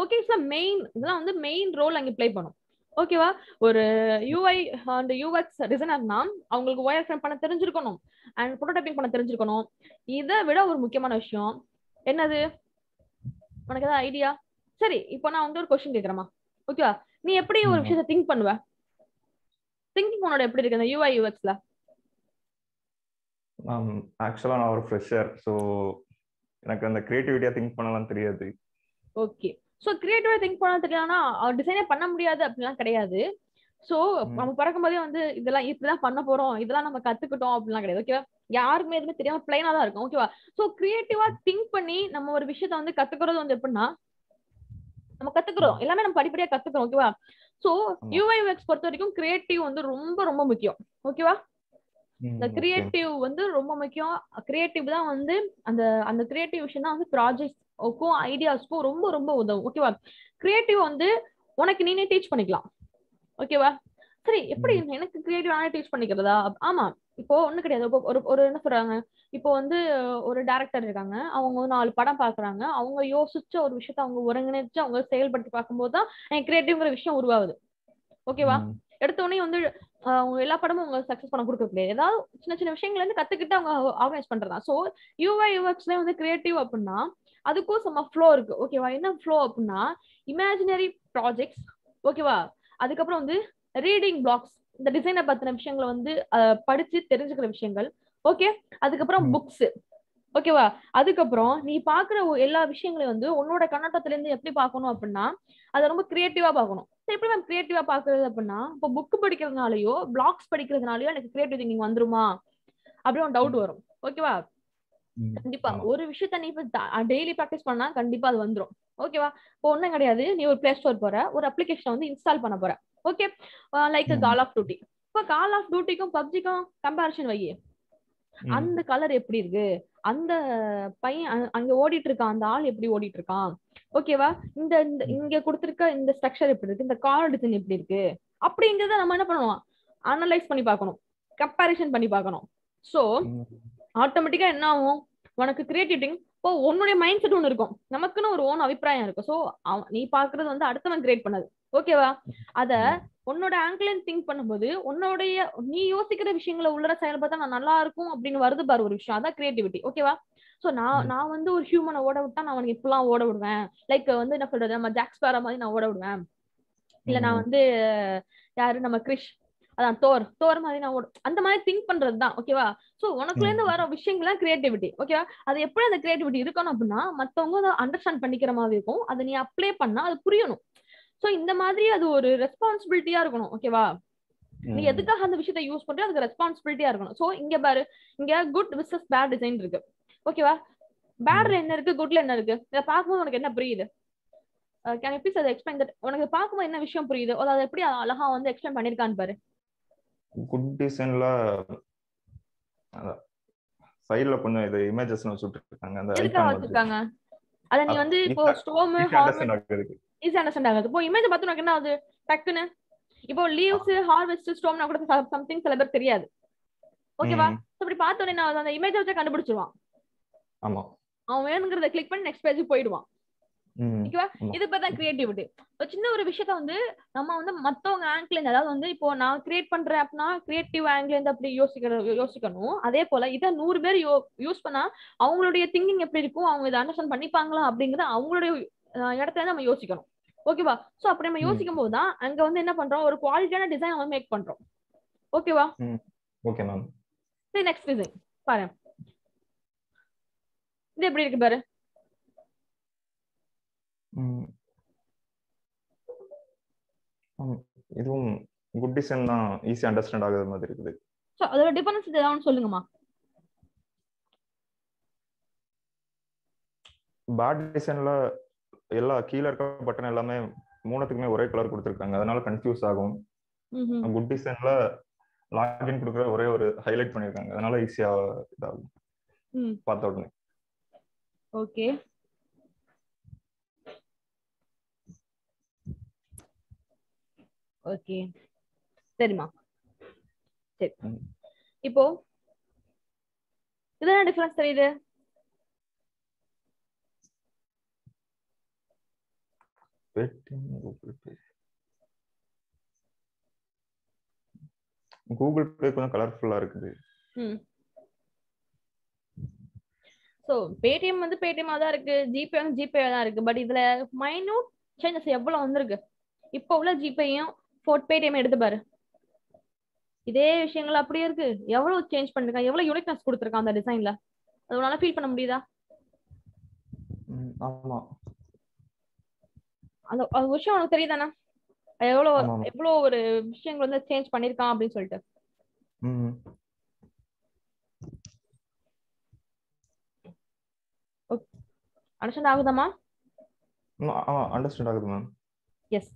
Okay, so main இதெல்லாம் வந்து main role அங்க play பண்ணும். ஓகேவா, ஒரு U I and U X டிசைனர்னா அவங்களுக்கு wireframe பண்ண தெரிஞ்சிருக்கணும் and prototyping பண்ண தெரிஞ்சிருக்கணும். இத விட ஒரு முக்கியமான விஷயம் என்னது? உனக்கு ஏதாவது ஐடியா? சரி, இப்போ நான் உங்களுக்கு ஒரு क्वेश्चन கேக்குறமா. ஓகேவா, நீ எப்படி ஒரு விஷயத்தை think பண்ணுவ? திங்கிங் உனோட எப்படி இருக்கு அந்த U I U Xல? um actually நான் ஒரு fresher, so எனக்கு அந்த creativity-ஆ think பண்ணலாம் தெரியாது. ஓகே, சோ கிரியேட்டிவா திங்க் பண்ண தெரியலனா டிசைனே பண்ண முடியாது அப்படிலாம் கிடையாது. சோ நம்ம பறக்கும்போதே வந்து இதெல்லாம் இப்படிதான் பண்ண போறோம், இதெல்லாம் நம்ம கத்துக்கிட்டோம் அப்படிலாம் கிடையாது. ஓகேவா, யாருக்குமே எதுவுமே தெரியாம பிளைனா தான் இருக்கும். ஓகேவா, சோ கிரியேட்டிவா திங்க் பண்ணி நம்ம ஒரு விஷயத்தை வந்து கத்துக்கிறது வந்து எப்படின்னா நம்ம கத்துக்கிறோம் எல்லாமே நம்ம படிப்படியா கத்துக்கிறோம். ஓகேவா, சோ யூஐ யூஎக்ஸ் பொறுத்த வரைக்கும் கிரியேட்டிவ் வந்து ரொம்ப ரொம்ப முக்கியம். ஓகேவா, இந்த கிரியேட்டிவ் வந்து ரொம்ப முக்கியம். கிரியேட்டிவ் தான் வந்து அந்த அந்த கிரியேட்டிவ் விஷயம் தான் வந்து ப்ராஜெக்ட் ஓகோ ஐடியாஸ்க்கும் ரொம்ப ரொம்ப உதவும். ஓகேவா, கிரியேட்டிவ் வந்து உனக்கு நீனே டீச் பண்ணிக்கலாம். ஓகேவா, சரி எப்படி எனக்கு கிரியேட்டிவ் நானே டீச் பண்ணிக்கிறதா? ஆமா, இப்போ ஒண்ணு கிடையாது. ஒரு ஒரு என்ன சொல்றாங்க, இப்போ வந்து ஒரு டைரக்டர் இருக்காங்க, அவங்க நாலு படம் பாக்குறாங்க, அவங்க யோசிச்ச ஒரு விஷயத்த அவங்க ஒருங்கிணைச்சு அவங்க செயல்படுத்தி பார்க்கும்போது தான் எனக்கு கிரியேட்டிவ்ங்கிற விஷயம் உருவாகுது. ஓகேவா, எடுத்தோடனே வந்து எல்லா படமும் உங்க சக்சஸ் பண்ண கொடுக்க முடியாது, ஏதாவது சின்ன சின்ன விஷயங்கள்ல இருந்து கத்துக்கிட்டு அவங்க ஆர்கனைஸ் பண்றதா. சோ யூஐ யூஎக்ஸ்லயே வந்து கிரியேட்டிவ் அப்படின்னா அதுக்கும் செம்ம ஃப்ளோ இருக்கு. ஓகேவா, என்ன ஃப்ளோ அப்படின்னா இமேஜினரி ப்ராஜெக்ட்ஸ். ஓகேவா, அதுக்கப்புறம் வந்து ரீடிங் பிளாக்ஸ், இந்த டிசைனை பத்தின விஷயங்களை வந்து படிச்சு தெரிஞ்சுக்கிற விஷயங்கள். ஓகே, அதுக்கப்புறம் புக்ஸ். ஓகேவா, அதுக்கப்புறம் நீ பாக்குற எல்லா விஷயங்களையும் வந்து உன்னோட கண்ணோட்டத்துல இருந்து எப்படி பாக்கணும் அப்படின்னா அதை ரொம்ப கிரியேட்டிவா பாக்கணும். எப்படி மேம் கிரியேட்டிவா பாக்குறது அப்படின்னா இப்போ புக்கு படிக்கிறதுனாலயோ பிளாக்ஸ் படிக்கிறதுனாலயோ எனக்கு கிரியேட்டிவ் திங்கிங் வந்துருமா அப்படின்னு டவுட் வரும். ஓகேவா, கண்டிப்பா ஒரு விஷயத்த நீ இப்ப டெய்லி பிராக்டிஸ் பண்ணா கண்டிப்பா அது வந்துடும். ஓகேவா, இப்போ ஒன்னும் கிடையாது, நீ ஒரு பிளே ஸ்டோர் போற ஒரு அப்ளிகேஷன் வந்து இன்ஸ்டால் பண்ண போற. Okay, like call of duty. இப்போ கால் ஆஃப் டியூட்டிக்கும் பப்ஜிக்கும் கம்பேரிசன் வையே, அந்த கலர் எப்படி இருக்கு, அந்த பையன் அங்க ஓடிட்டு இருக்கான், அந்த ஆள் எப்படி ஓடிட்டு இருக்கான். ஓகேவா, இந்த இங்க கொடுத்திருக்க இந்த ஸ்ட்ரக்சர் எப்படி இருக்கு, இந்த கார் டிசைன் எப்படி இருக்கு அப்படிங்கறத நம்ம என்ன பண்ணுவோம், அனலைஸ் பண்ணி பாக்கணும், கம்பேரிசன் பண்ணி பாக்கணும். சோ ஆட்டோமேட்டிக்கா என்ன ஆகும், உனக்கு கிரியேட்டிவிட்டி இப்போ உன்னுடைய மைண்ட் செட் ஒன்று இருக்கும், நமக்குன்னு ஒரு ஓன் அபிப்பிராயம் இருக்கும். ஸோ நீ பாக்குறது வந்து அடுத்தவன் கிரியேட் பண்ணது. ஓகேவா, அத உன்னோட ஆங்கிள் திங்க் பண்ணும்போது உன்னுடைய நீ யோசிக்கிற விஷயங்களை உள்ள செயல்படுத்தா நான் நல்லா இருக்கும் அப்படின்னு வருது பாரு ஒரு விஷயம், அதான் கிரியேட்டிவிட்டி. ஓகேவா, ஸோ நான் நான் வந்து ஒரு ஹியூமனை ஓட விட்டா நான் அவனுக்கு இப்பெல்லாம் ஓட விடுவேன், லைக் வந்து என்ன சொல்றது நம்ம ஜாக்ஸ் பேரா மாதிரி நான் ஓட விடுவேன், இல்ல நான் வந்து யாரு நம்ம கிரிஷ் அதான் தோர் தோர் மாதிரி நான் ஓடும், அந்த மாதிரி திங்க் பண்றதுதான். ஓகேவா, சோ உனக்குள்ள இருந்து வர விஷயங்கள் தான் கிரியேட்டிவிட்டி. ஓகேவா, அது எப்படி அந்த கிரியேட்டிவிட்டி இருக்கணும் அப்படின்னா மத்தவங்க அதை அண்டர்ஸ்டாண்ட் பண்ணிக்கிற மாதிரி இருக்கும், அதை நீ அப்ளை பண்ணா அது புரியணும். சோ இந்த மாதிரி அது ஒரு ரெஸ்பான்சிபிலிட்டியா இருக்கணும். ஓகேவா, நீ எதுக்காக அந்த விஷயத்த யூஸ் பண்ற அதுக்கு ரெஸ்பான்சிபிலிட்டியா இருக்கணும். சோ இங்க பாரு, இங்க குட் விசஸ் பேட் டிசைன் இருக்கு. ஓகேவா, பேட்ல என்ன இருக்கு, குட்ல என்ன இருக்கு, இதை பார்க்கும்போது உனக்கு என்ன புரியுது? Can you please explain that? உனக்கு பார்க்கும்போது என்ன விஷயம் புரியுது, அதை எப்படி அழகா வந்து எக்ஸ்பிளைன் பண்ணிருக்கான்னு பாரு. குட் டிசைன்ல சைடுல கொஞ்சம் இது இமேஜஸ்லாம் வச்சிருக்காங்க, அந்த ஐகான் வச்சிருக்காங்க, அத நீ வந்து இப்போ ஸ்டோம் ஹார்வெஸ்ட் ஆகுது, ஈஸியா அண்டர்ஸ்டாண்ட் ஆகுது. இப்போ இமேஜ் பார்த்தா உங்களுக்கு என்ன ஆகுது டக்குன்னு? இப்போ லீவ்ஸ் ஹார்வெஸ்ட் ஸ்டோம்னா கூட சம்திங் சில பேர் தெரியாது. ஓகேவா, சோ இப்படி பார்த்தோனே நான் அந்த இமேஜ் வச்சு கண்டுபிடிச்சிடுவான். ஆமா, அவன் வேணுங்கறத கிளிக் பண்ணி நெக்ஸ்ட் பேஜுக்கு போய்டுவான். ஓகேவா, இது பார்த்தா கிரியேட்டிவிட்டி. சின்ன ஒரு விஷயத்த வந்து நம்ம வந்து மத்தவங்க ஆங்கிள், அதாவது வந்து இப்போ நான் கிரியேட் பண்றேன் அப்படின்னா கிரியேட்டிவ் ஆங்கிள் அப்படி யோசிக்கிற யோசிக்கணும். அதே போல இதை நூறு பேர் யூஸ் பண்ணா அவங்களுடைய திங்கிங் எப்படி இருக்கும், அவங்க இதை அண்டர்ஸ்டாண்ட் பண்ணிப்பாங்களா அப்படிங்கறத அவங்களுடைய இடத்துல நம்ம யோசிக்கணும். ஓகேவா, சோ அப்படி நம்ம யோசிக்கும் போதுதான் அங்க வந்து என்ன பண்றோம், ஒரு குவாலிட்டியான டிசைன் நம்ம மேக் பண்றோம். ஓகேவா, ஓகே மேம், சரி நெக்ஸ்ட் டிசைன் பாரு, இது எப்படி இருக்கு பாரு. இதுவும் குட் டிசைன் தான், ஈஸியா அண்டர்ஸ்டாண்ட் ஆகுற மாதிரி இருக்குது. சோ அதோட டிஃபரன்ஸ் ஏதாவது சொல்லுங்கமா. பேட் டிசைன்ல எல்லா கீழ இருக்க பட்டன் எல்லாமே மூணுத்துக்குமே ஒரே கலர் கொடுத்திருக்காங்க, அதனால கன்ஃபியூஸ் ஆகும். குட் டிசைன்ல லாகின் கொடுக்குற ஒரே ஒரு ஹைலைட் பண்ணிருக்காங்க, அதனால ஈஸியா இதாகும் பார்த்த உடனே. ஓகே, ஓகே, சரிமா, சரி. இப்போ இதுல டிஃபரன்ஸ் தெரியுது. Google Play. Google Play is colorful. Hmm. So, Paytm is Paytm, GPay is GPay, but there is minute changes. Now, GPay is fourth Paytm. This is the change. Uniqueness in the design. Do you feel that? No. That's what you know. You can change the change. Understand agudha ma? No, understand agudha ma'am. Yes.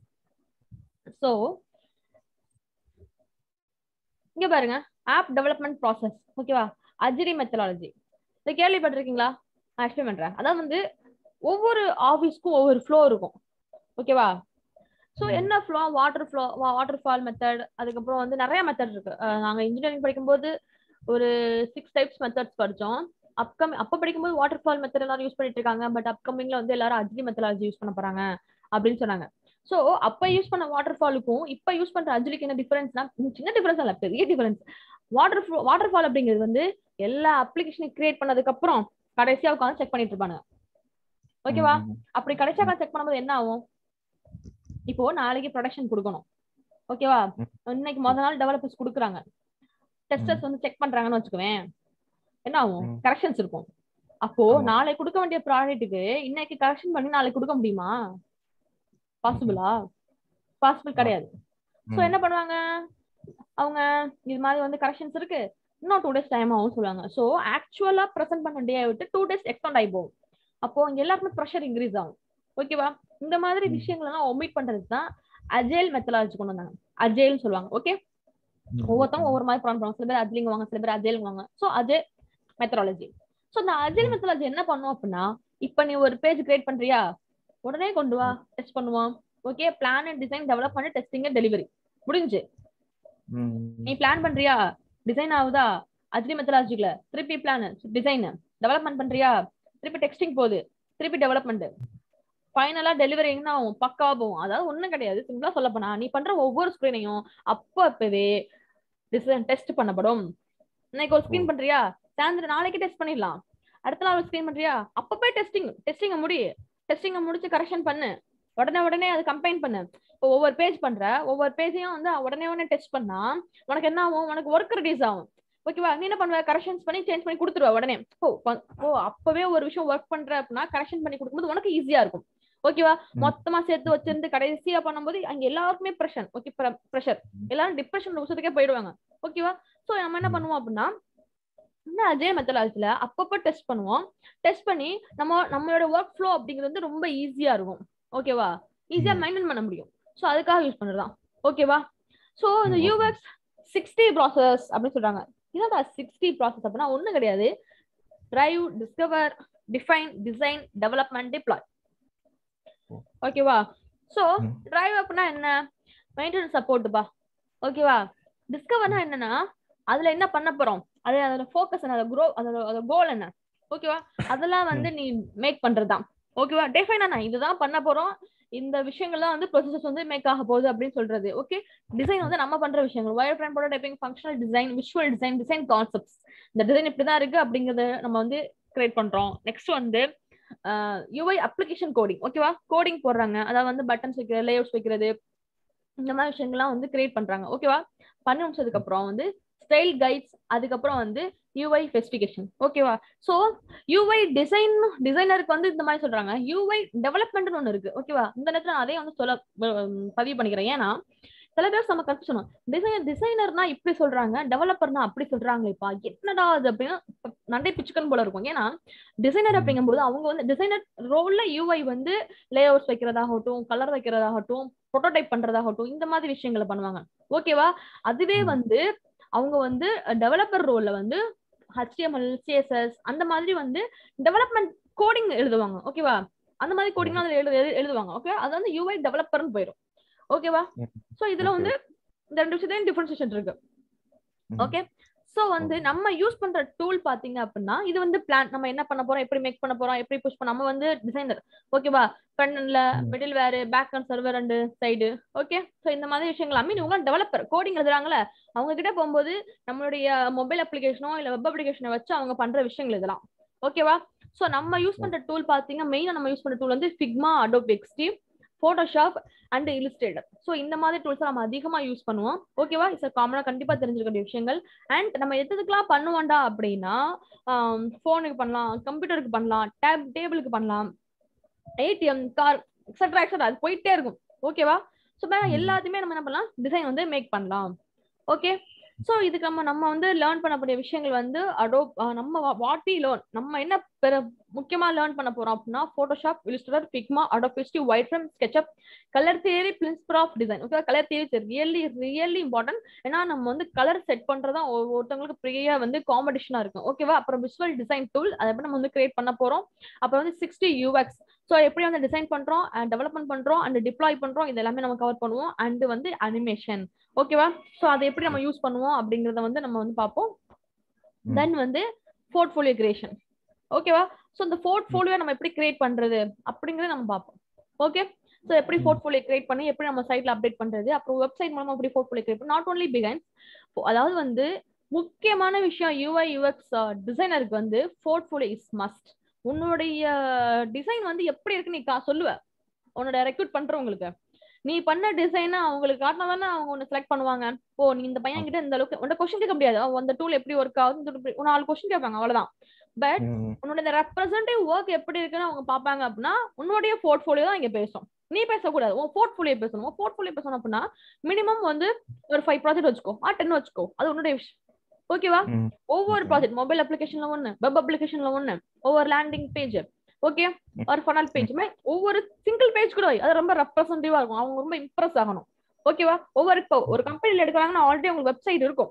So, inga parunga app development process. Okay va? Agile methodology. Idha kelvi pattirukingla? Na explain pandren. Adha vandu ovvoru office ku ovvoru flow irukum. Okay va? So enna flow? Water flow, waterfall method, adukapra vandu nariya method irukku. Naanga engineering padikumbodhu oru six types methods padhom. Upcoming, upper particular waterfall method use but upcoming la agile methodology use panna paranga. So upper use panna waterfall ku, ippa use panna agile ku enna difference na, chinna difference alla periya difference. Waterfall waterfall அப்படிங்கிறது வந்து எல்லா application create பண்ணதுக்கு அப்புறம் கடைசியா உட்கார்ந்து check பண்ணிட்டு இருப்பாங்க. ஓகேவா? அப்படி கடைசியா உட்கார்ந்து செக் பண்ணும்போது என்ன ஆகும்? இப்போ நாளைக்கு ப்ரொடக்ஷன் கொடுக்கணும். ஓகேவா? இன்னைக்கு முதல் நாள் டெவலப்பர்ஸ் கொடுக்கறாங்க. டெஸ்டர்ஸ் வந்து செக் பண்றாங்கன்னு வெச்சுக்குவேன். என்ன ஆகும்? கரெக்ஷன்ஸ் இருக்கும். அப்போ நாளை கொடுக்க வேண்டிய ப்ராஜெக்ட்டுக்கு இன்னைக்கு கரெக்ஷன் பண்ணி நாளை கொடுக்க முடியுமா? பாசிபிளா? பாசிபிள் கிடையாது. சோ என்ன பண்ணுவாங்க? அவங்க இது மாதிரி வந்து கரெக்ஷன்ஸ் இருக்கு. இன்னும் two days டைம் ஆகும் சொல்வாங்க. சோ ஆக்சுவலா பிரசன்ட் பண்ண டே விட்டு two days எக்ஸ்டெண்ட் ஆகி போகும். அப்போ அவங்க எல்லாருக்குமே பிரஷர் இன்க்ரீஸ் ஆகும். ஓகேவா? இந்த மாதிரி விஷயங்களை எல்லாம் ஒமிட் பண்றது தான் அஜைல் மெத்தடாலஜி கொண்டு வந்தாங்க. அஜைல்னு சொல்வாங்க. ஓகே? ஒவ்வொருத்தவங்க ஒவ்வொரு மாதிரி பிளான் பண்ணுவாங்க. சில பேர் அஜைல்ங்குவாங்க, சில பேர் அஜைல்ங்குவாங்க. So agile methodology. So the agile methodology என்ன பண்ணுவோம் அப்படினா, இப்போ நீ ஒரு பேஜ் கிரியேட் பண்றியா, உடனே கொண்டு வா, டெஸ்ட் பண்ணுவோம். Okay, plan and design develop பண்ணி டெஸ்டிங் அண்ட் டெலிவரி முடிஞ்சு. நீ பிளான் பண்றியா, டிசைன் ஆவுதா, agile methodologyல திருப்பி பிளான் டிசைன் டெவலப்மென்ட் பண்றியா, திருப்பி டெஸ்டிங் போகுது, திருப்பி டெவலப்மென்ட், ஃபைனலா டெலிவரிங்னா பக்காவா போகும். அதாவது ஒண்ணும் கிடையாது. சிம்பிளா சொல்ல போனா நீ பண்ற ஒவ்வொரு ஸ்கிரீனையும் அப்பப்பவே டிசைன் டெஸ்ட் பண்ணப்படும். இன்னைக்கு ஒரு ஸ்கிரீன் பண்றியா, சாயந்தரம் நாளைக்கு டெஸ்ட் பண்ணிடலாம். அடுத்த நாள் ஸ்கிரீன் பண்றியா, அப்பப்பே டெஸ்டிங் டெஸ்டிங்கை முடி டெஸ்டிங்கை முடிச்சு கரெக்ஷன் பண்ணு, உடனே உடனே அது கம்பைன் பண்ணு. இப்போ ஒவ்வொரு பேஜ் பண்ற, ஒவ்வொரு பேஜையும் வந்து உடனே உடனே டெஸ்ட் பண்ணா உனக்கு என்ன ஆகும்? உனக்கு ஒர்க் ரிலீஸ் ஆகும். ஓகேவா? நீ என்ன பண்ணுவ? கரெக்ஷன்ஸ் பண்ணி சேஞ்ச் பண்ணி கொடுத்துருவ உடனே. ஓ ஓ அப்பவே ஒரு விஷயம் ஒர்க் பண்ற அப்படின்னா கரெக்ஷன் பண்ணி கொடுக்கும்போது உனக்கு ஈஸியா இருக்கும். ஓகேவா? மொத்தமா சேர்த்து வச்சிருந்து கடைசியா பண்ணும்போது அங்க எல்லாருக்குமே ப்ரெஷர். ஓகே, ப்ரெஷர் எல்லாரும் டிப்ரெஷன் விஷயத்துக்கே போயிடுவாங்க. ஓகேவா? சோ நம்ம என்ன பண்ணுவோம் அப்படின்னா, இன்னும் அதே மெத்தடாலஜில அப்பப்போ டெஸ்ட் பண்ணுவோம். டெஸ்ட் பண்ணி நம்ம நம்மளோட ஒர்க் ஃப்ளோ அப்படிங்கிறது வந்து ரொம்ப ஈஸியா இருக்கும். ஓகேவா? ஈஸியா மெயின்டைன் பண்ண முடியும். ஸோ அதுக்காக யூஸ் பண்ணுறதான். ஓகேவா? ஸோ இந்த யூஎக்ஸ் சிக்ஸ்டி ப்ராசஸ் அப்படின்னு சொல்றாங்க. இதான் சிக்ஸ்டி ப்ராசஸ் அப்படின்னா ஒன்றும் கிடையாது. Drive, discover, define, design, development, deploy. ஓகேவா? ஸோ டிரைவ் அப்படின்னா என்ன? மெயின்டெனன்ஸ் சப்போர்ட்டுப்பா. ஓகேவா? டிஸ்கவர்னா என்னன்னா அதுல என்ன பண்ண போறோம், அது அதோட ஃபோக்கஸ் என்ன, அதோட க்ரோ, அதோட கோல் என்ன. ஓகேவா? அதெல்லாம் வந்து நீ மேக் பண்றதுதான். ஓகேவா? டெஃபைனா இதுதான் பண்ண போறோம், இந்த விஷயங்கள்லாம் வந்து ப்ரொசஸஸ் வந்து மேக் ஆக போகுது அப்படின்னு சொல்றது. ஓகே, டிசைன் வந்து நம்ம பண்ற விஷயங்கள், wireframe, prototyping, functional design, visual design, design concepts. இந்த டிசைன் இப்படிதான் இருக்கு அப்படிங்கறத நம்ம வந்து கிரியேட் பண்றோம். நெக்ஸ்ட் வந்து யூஐ அப்ளிகேஷன் கோடிங். ஓகேவா? கோடிங் போடுறாங்க. அதாவது வந்து பட்டன்ஸ் வைக்கிறது, லேஅவுட்ஸ் வைக்கிறது, இந்த மாதிரி விஷயங்கள்லாம் வந்து கிரியேட் பண்றாங்க. ஓகேவா? பண்ணி முடிச்சதுக்கு அப்புறம் வந்து ஸ்டைல் கைட்ஸ், அதுக்கப்புறம் வந்து U I ஸ்பெசிஃபிகேஷன். ஓகேவா? சோ U I டிசைன் டிசைனருக்கு வந்து இந்த மாதிரி சொல்றாங்க. U I டெவலப்மென்ட்னு ஒன்னு இருக்கு. ஓகேவா? இந்த நேரத்துல நான் அதே வந்து சொல்ல பதிவு பண்ணிக்கிறேன். ஏன்னா சில பேர் நம்ம கன்ஃபியூஷன், டிசைன் டிசைனர்னா இப்படி சொல்றாங்க, டெவலப்பர்னா அப்படி சொல்றாங்களேப்பா, என்னடா அது அப்படின்னா நண்டை பிச்சுக்கன் போல இருக்கும். ஏன்னா டிசைனர் அப்படிங்கும்போது அவங்க வந்து டிசைனர் ரோல்ல U I வந்து லேஅவுட்ஸ் வைக்கிறதாகட்டும், கலர் வைக்கிறதாகட்டும், ப்ரோட்டோடைப் பண்றதாகட்டும், இந்த மாதிரி விஷயங்களை பண்ணுவாங்க. ஓகேவா? அதுவே வந்து அவங்க வந்து டெவலப்பர் ரோல்ல வந்து H T M L, C S S அந்த மாதிரி வந்து டெவலப்மெண்ட் கோடிங் எழுதுவாங்க. ஓகேவா? அந்த மாதிரி கோடிங்லாம் எழுதுவாங்க. ஓகே, அது வந்து U I டெவலப்பர்னு போயிடும். ஓகேவா? சோ இதுல வந்து இந்த ரெண்டு விஷயத்தையும் டிஃபரன்ஷியேஷன் இருக்கு. ஓகே, So வந்து நம்ம யூஸ் பண்ற டூல் பாத்தீங்க அப்படின்னா இது வந்து பிளான் நம்ம என்ன பண்ண போறோம், எப்படி மேக் பண்ண போறோம், எப்படி புஷ் பண்ண, நம்ம வந்து டிசைனர் ஓகேவா, ஃப்ரண்ட் அண்ட்ல middleware, back end server and side, okay. So இந்த மாதிரி விஷயங்கள் எல்லாமே இவங்க டெவலப்பர் கோடிங் எழுதுறாங்களே அவங்க கிட்ட போகும்போது நம்மளுடைய மொபைல் அப்ளிகேஷனோ இல்ல வெப் அப்ளிகேஷனை வச்சு அவங்க பண்ற விஷயங்கள் இதெல்லாம் ஓகேவா. ஸோ நம்ம யூஸ் பண்ற டூல் பாத்தீங்க மெயினா நம்ம யூஸ் பண்ற டூல் வந்து Figma, Adobe XD, Photoshop and Illustrator. So இந்த மாதிரி டூல்ஸ் நம்ம அதிகமா யூஸ் பண்ணுவோம் ஓகேவா. இட்ஸ் காமனா கண்டிப்பா தெரிஞ்சிருக்க வேண்டிய விஷயங்கள். அண்ட் நம்ம எதுக்கெல்லாம் பண்ணுவோம்டா அப்படின்னா போனுக்கு பண்ணலாம், கம்ப்யூட்டருக்கு பண்ணலாம், டேப் டேபிளுக்கு பண்ணலாம், ஏடிஎம் கார் எக்ஸட்ரா எக்ஸட்ரா அது போயிட்டே இருக்கும் ஓகேவா. ஸோ எல்லாத்தையுமே நம்ம என்ன பண்ணலாம், டிசைன் வந்து மேக் பண்ணலாம் ஓகே. ஸோ இதுக்கு நம்ம நம்ம வந்து லேர்ன் பண்ணக்கூடிய விஷயங்கள் வந்து அடோப் நம்ம வாட் வி லேர்ன் நம்ம என்ன முக்கியமா லேர்ன் பண்ண போறோம் அப்படின்னா Photoshop, Illustrator, Figma, Adobe X D, Wireframe, Sketchup, Color Theory, Principle of Design. Okay, colour theory really really important. ஏன்னா நம்ம வந்து கலர் செட் பண்றதா ஒவ்வொருத்தவங்களுக்கு பெரிய வந்து காம்படிஷனா இருக்கும் ஓகேவா. அப்புறம் விசுவல் டிசைன் டூல் அதை நம்ம வந்து கிரியேட் பண்ண போறோம். அப்புறம் வந்து சிக்ஸ்டி யூஎக்ஸ், ஸோ எப்படி வந்து டிசைன் பண்றோம், டெவலப்மெண்ட் பண்றோம் அண்ட் டிப்ளாய் பண்றோம், இது எல்லாமே நம்ம கவர் பண்ணுவோம். அண்ட் வந்து அனிமேஷன் ஓகேவா. ஸோ அதை எப்படி நம்ம யூஸ் பண்ணுவோம் அப்படிங்கறத வந்து நம்ம வந்து பார்ப்போம். தென் வந்து போர்ட்ஃபோலியோ கிரியேஷன் ஓகேவா. ஸோ இந்த போர்ட்ஃபோலியோ நம்ம எப்படி கிரியேட் பண்றது அப்படிங்கறத நம்ம பார்ப்போம் ஓகே. ஸோ எப்படி போர்ட்ஃபோலியோ கிரியேட் பண்ணி எப்படி நம்ம சைட்ல அப்டேட் பண்றது, அப்புறம் வெப்சைட் மூலமா எப்படி போர்ட்ஃபோலியோ கிரியேட் பண்ணி நாட் ஓன்லி பிகைன்ஸ், அதாவது வந்து முக்கியமான விஷயம் யூஐ யூஎக்ஸ் டிசைனருக்கு வந்து போர்ட்ஃபோலியோ இஸ் மஸ்ட். உன்னுடைய டிசைன் வந்து எப்படி இருக்கு நீ சொல்லுவ உன்னோட ரெக்ரூட் பண்றவங்களுக்கு, நீ பண்ண டிசைனா அவங்களுக்கு காட்டினா தானே அவங்க ஒன்னு செலக்ட் பண்ணுவாங்க. ஓ நீ இந்த பையன் கிட்ட இந்த அளவுக்கு உன்னோட கொஸ்டின் கேட்க முடியாது, அந்த டூல் எப்படி ஒர்க் ஆகுது உன்ன ஆள் கொஸ்டின் கேட்பாங்க அவ்வளவுதான். பட் உன்னோட ரெப்ரசன்டேட்டிவ் ஒர்க் எப்படி இருக்குன்னு அவங்க பாப்பாங்க அப்படின்னா உன்னுடைய போர்ட்ஃபோலியோ தான் இங்க பேசும். நீ பேசக்கூடாது, உன் போர்ட்ஃபோலியோ பேசணும். உன் போர்ட்ஃபோலியோ பேசணும் அப்படின்னா மினிமம் வந்து ஒரு ஃபைவ் ப்ராஜெக்ட் வச்சுக்கோ, ஆ டென் வச்சுக்கோ, அது உன்னுடைய விஷயம் ஓகேவா. ஒவ்வொரு ப்ராஜெக்ட் மொபைல் அப்ளிகேஷன்ல ஒண்ணு, வெப் அப்ளிகேஷன்ல ஒண்ணு, ஒவ்வொரு லேண்டிங் பேஜ் ஓகே ஒரு ஃபனல் பேஜுமே ஒவ்வொரு சிங்கிள் பேஜ் கூட அது ரொம்ப ரெப்ரசன்டேட்டிவா இருக்கும், அவங்க ரொம்ப இம்ப்ரெஸ் ஆகணும் ஓகேவா. ஒவ்வொரு இப்போ ஒரு கம்பெனில எடுக்கிறாங்கன்னா ஆல்ரெடி உங்களுக்கு வெப்சைட் இருக்கும்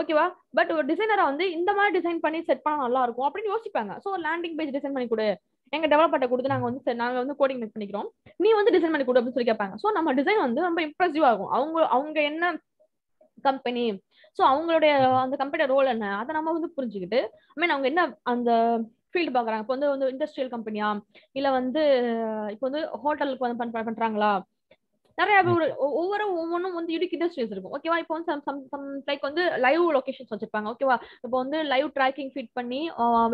ஓகேவா, பட் ஒரு டிசைனரா வந்து இந்த மாதிரி டிசைன் பண்ணி செட் பண்ண நல்லா இருக்கும் அப்படின்னு யோசிப்பாங்க. ஸோ ஒரு லேண்டிங் பேஜ் டிசைன் பண்ணி கொடு, எங்க டெவலப்பர்ட்ட கொடுத்து நாங்க வந்து நாங்க வந்து கோடிங் மேக் பண்ணிக்கிறோம், நீ வந்து டிசைன் பண்ணி கொடு அப்படின்னு சொல்லி கேட்பாங்க. ஸோ நம்ம டிசைன் வந்து ரொம்ப இம்ப்ரெசிவா இருக்கும். அவங்க அவங்க என்ன கம்பெனி, ஸோ அவங்களுடைய அந்த கம்பெனியோட ரோல் என்ன, அதை நம்ம வந்து புரிஞ்சுக்கிட்டு ஐ மீன் அவங்க என்ன அந்த ஃபீல்டு பாக்குறாங்க. இப்போ வந்து இண்டஸ்ட்ரியல் கம்பெனியா இல்ல வந்து இப்போ வந்து ஹோட்டலுக்கு வந்து பண்றாங்களா, நிறைய ஒவ்வொரு ஒவ்வொன்றும் வந்து யூனிக் இண்டஸ்ட்ரீஸ் இருக்கும் ஓகேவா. இப்போ வந்து சம் சம் லைக் வந்து லைவ் லொகேஷன்ஸ் வச்சிருப்பாங்க ஓகேவா. இப்போ வந்து லைவ் ட்ராக்கிங் ஃபிட் பண்ணி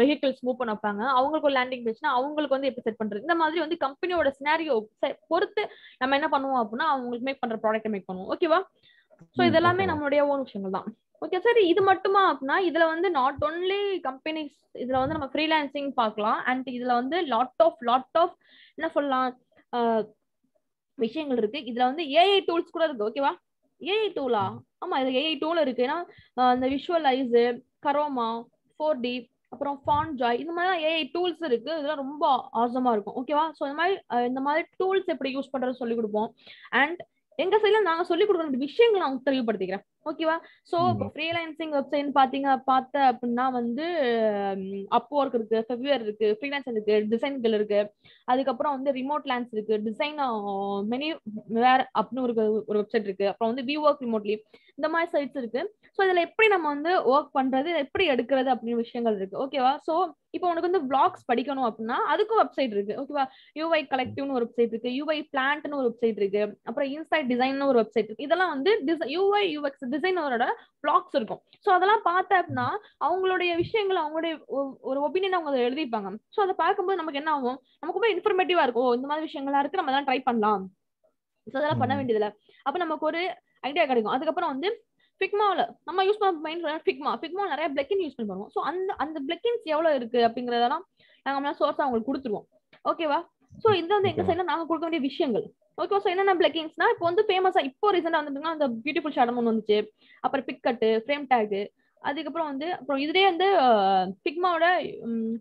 வெஹிக்கிள்ஸ் மூவ் பண்ண வைப்பாங்க, அவங்களுக்கு ஒரு லேண்டிங் பேஜ்னா அவங்களுக்கு வந்து எப்படி செட் பண்றது, இந்த மாதிரி வந்து கம்பெனியோட சினாரியோ பொறுத்து நம்ம என்ன பண்ணுவோம் அப்படின்னா அவங்களுக்கு மேக் பண்ற ப்ராடக்ட் மேக் பண்ணுவோம் ஓகேவா. ஸோ இதெல்லாமே நம்மளுடைய ஓன் விஷயங்கள் தான் ஓகே. சரி இது மட்டுமா அப்படின்னா இதுல வந்து நாட் ஓன்லி கம்பெனிஸ், இதுல வந்து நம்ம ஃப்ரீலான்சிங் பார்க்கலாம். அண்ட் இதுல வந்து லாட் ஆஃப் லாட் ஆஃப் என்ன சொல்லலாம் விஷயங்கள் இருக்கு. இதுல வந்து ஏஐ டூல்ஸ் கூட இருக்கு ஓகேவா. ஏஐ டூலா, ஆமா இது ஏஐ டூல் இருக்கு. ஏன்னா இந்த விஷுவலைஸ், கரோமா, ஃபோர் டி, அப்புறம் ஃபான்ட்ஜாய், இந்த மாதிரி ஏஐ டூல்ஸ் இருக்கு. இதெல்லாம் ரொம்ப ஆசமா இருக்கும் ஓகேவா. ஸோ இந்த மாதிரி இந்த மாதிரி டூல்ஸ் எப்படி யூஸ் பண்றது சொல்லி கொடுப்போம். அண்ட் எங்க சைட்ல நாங்க சொல்லிக் கொடுக்குற விஷயங்களை நான் தெளிவுபடுத்திக்கிறேன் ஓகேவா. சோ ஃப்ரீலான்சிங் வெப்சைட் பாத்தீங்க பார்த்த அப்படின்னா வந்து அப்வொர்க் இருக்கு, ஃபெவியர் இருக்கு, ஃப்ரீலான்சர் இருக்கு, டிசைன்கள் இருக்கு, அதுக்கப்புறம் வந்து ரிமோட் லேன்ஸ் இருக்கு, டிசைன் மெனி வேர் அப்படின்னு ஒரு ஒரு வெப்சைட் இருக்கு, அப்புறம் வந்து வி ஒர்க் ரிமோட்லி, இந்த மாதிரி சைட்ஸ் இருக்கு. ஸோ இதுல எப்படி நம்ம வந்து ஒர்க் பண்றது, எப்படி எடுக்கிறது அப்படின்னு விஷயங்கள் இருக்கு ஓகேவா. ஸோ இப்போ உனக்கு வந்து பிளாக்ஸ் படிக்கணும் அப்படின்னா அதுக்கும் வெப்சைட் இருக்கு ஓகேவா. யூஐ கலெக்டிவ்னு ஒரு வெப்சைட் இருக்கு, யூஐ பிளான்ட்னு ஒரு வெப்சைட் இருக்கு, அப்புறம் இன்சைட் டிசைன்னு ஒரு வெப்சைட் இருக்கு. இதெல்லாம் வந்து யூஐ யூஎக்ஸ் டிசைனரோட பிளாக்ஸ் இருக்கும். ஸோ அதெல்லாம் பார்த்தா அப்படின்னா அவங்களுடைய விஷயங்கள் அவங்களுடைய ஒரு ஒபினியன் அவங்க எழுதிப்பாங்க. ஸோ அதை பார்க்கும்போது நமக்கு என்ன ஆகும், நமக்கு ரொம்ப இன்ஃபர்மேட்டிவா இருக்கும். இந்த மாதிரி விஷயங்கள்லாம் இருக்கு, நம்ம தான் ட்ரை பண்ணலாம். ஸோ அதெல்லாம் பண்ண வேண்டியதில்லை, அப்ப நமக்கு ஒரு ஐடியா கிடைக்கும். அதுக்கப்புறம் வந்து ஃபிக்மாவில் நம்ம யூஸ் பண்ண ஃபிக்மா ஃபிக்மா நிறைய பிளக்கின் யூஸ் பண்ணி பண்ணுவோம். ஸோ அந்த அந்த பிளக்கின்ஸ் எவ்வளோ இருக்கு அப்படிங்கிறதெல்லாம் நாங்கள் சோர்ஸ் அவங்களுக்கு கொடுத்துருவோம் ஓகேவா. ஸோ இது வந்து எங்க சைட்ல நாங்கள் கொடுக்க வேண்டிய விஷயங்கள் ஓகே. ஸோ என்னென்ன பிளக்கிங்ஸ்னா இப்போ வந்து ஃபேமஸா இப்போ ரீசெண்டா வந்துட்டுனா அந்த பியூட்டிஃபுல் ஷேடம் ஒன்று வந்துச்சு, அப்புறம் பிக் கட்டு, ஃப்ரேம் டேக், அதுக்கப்புறம் வந்து அப்புறம் இதுலேயே வந்து ஃபிக்மாவோட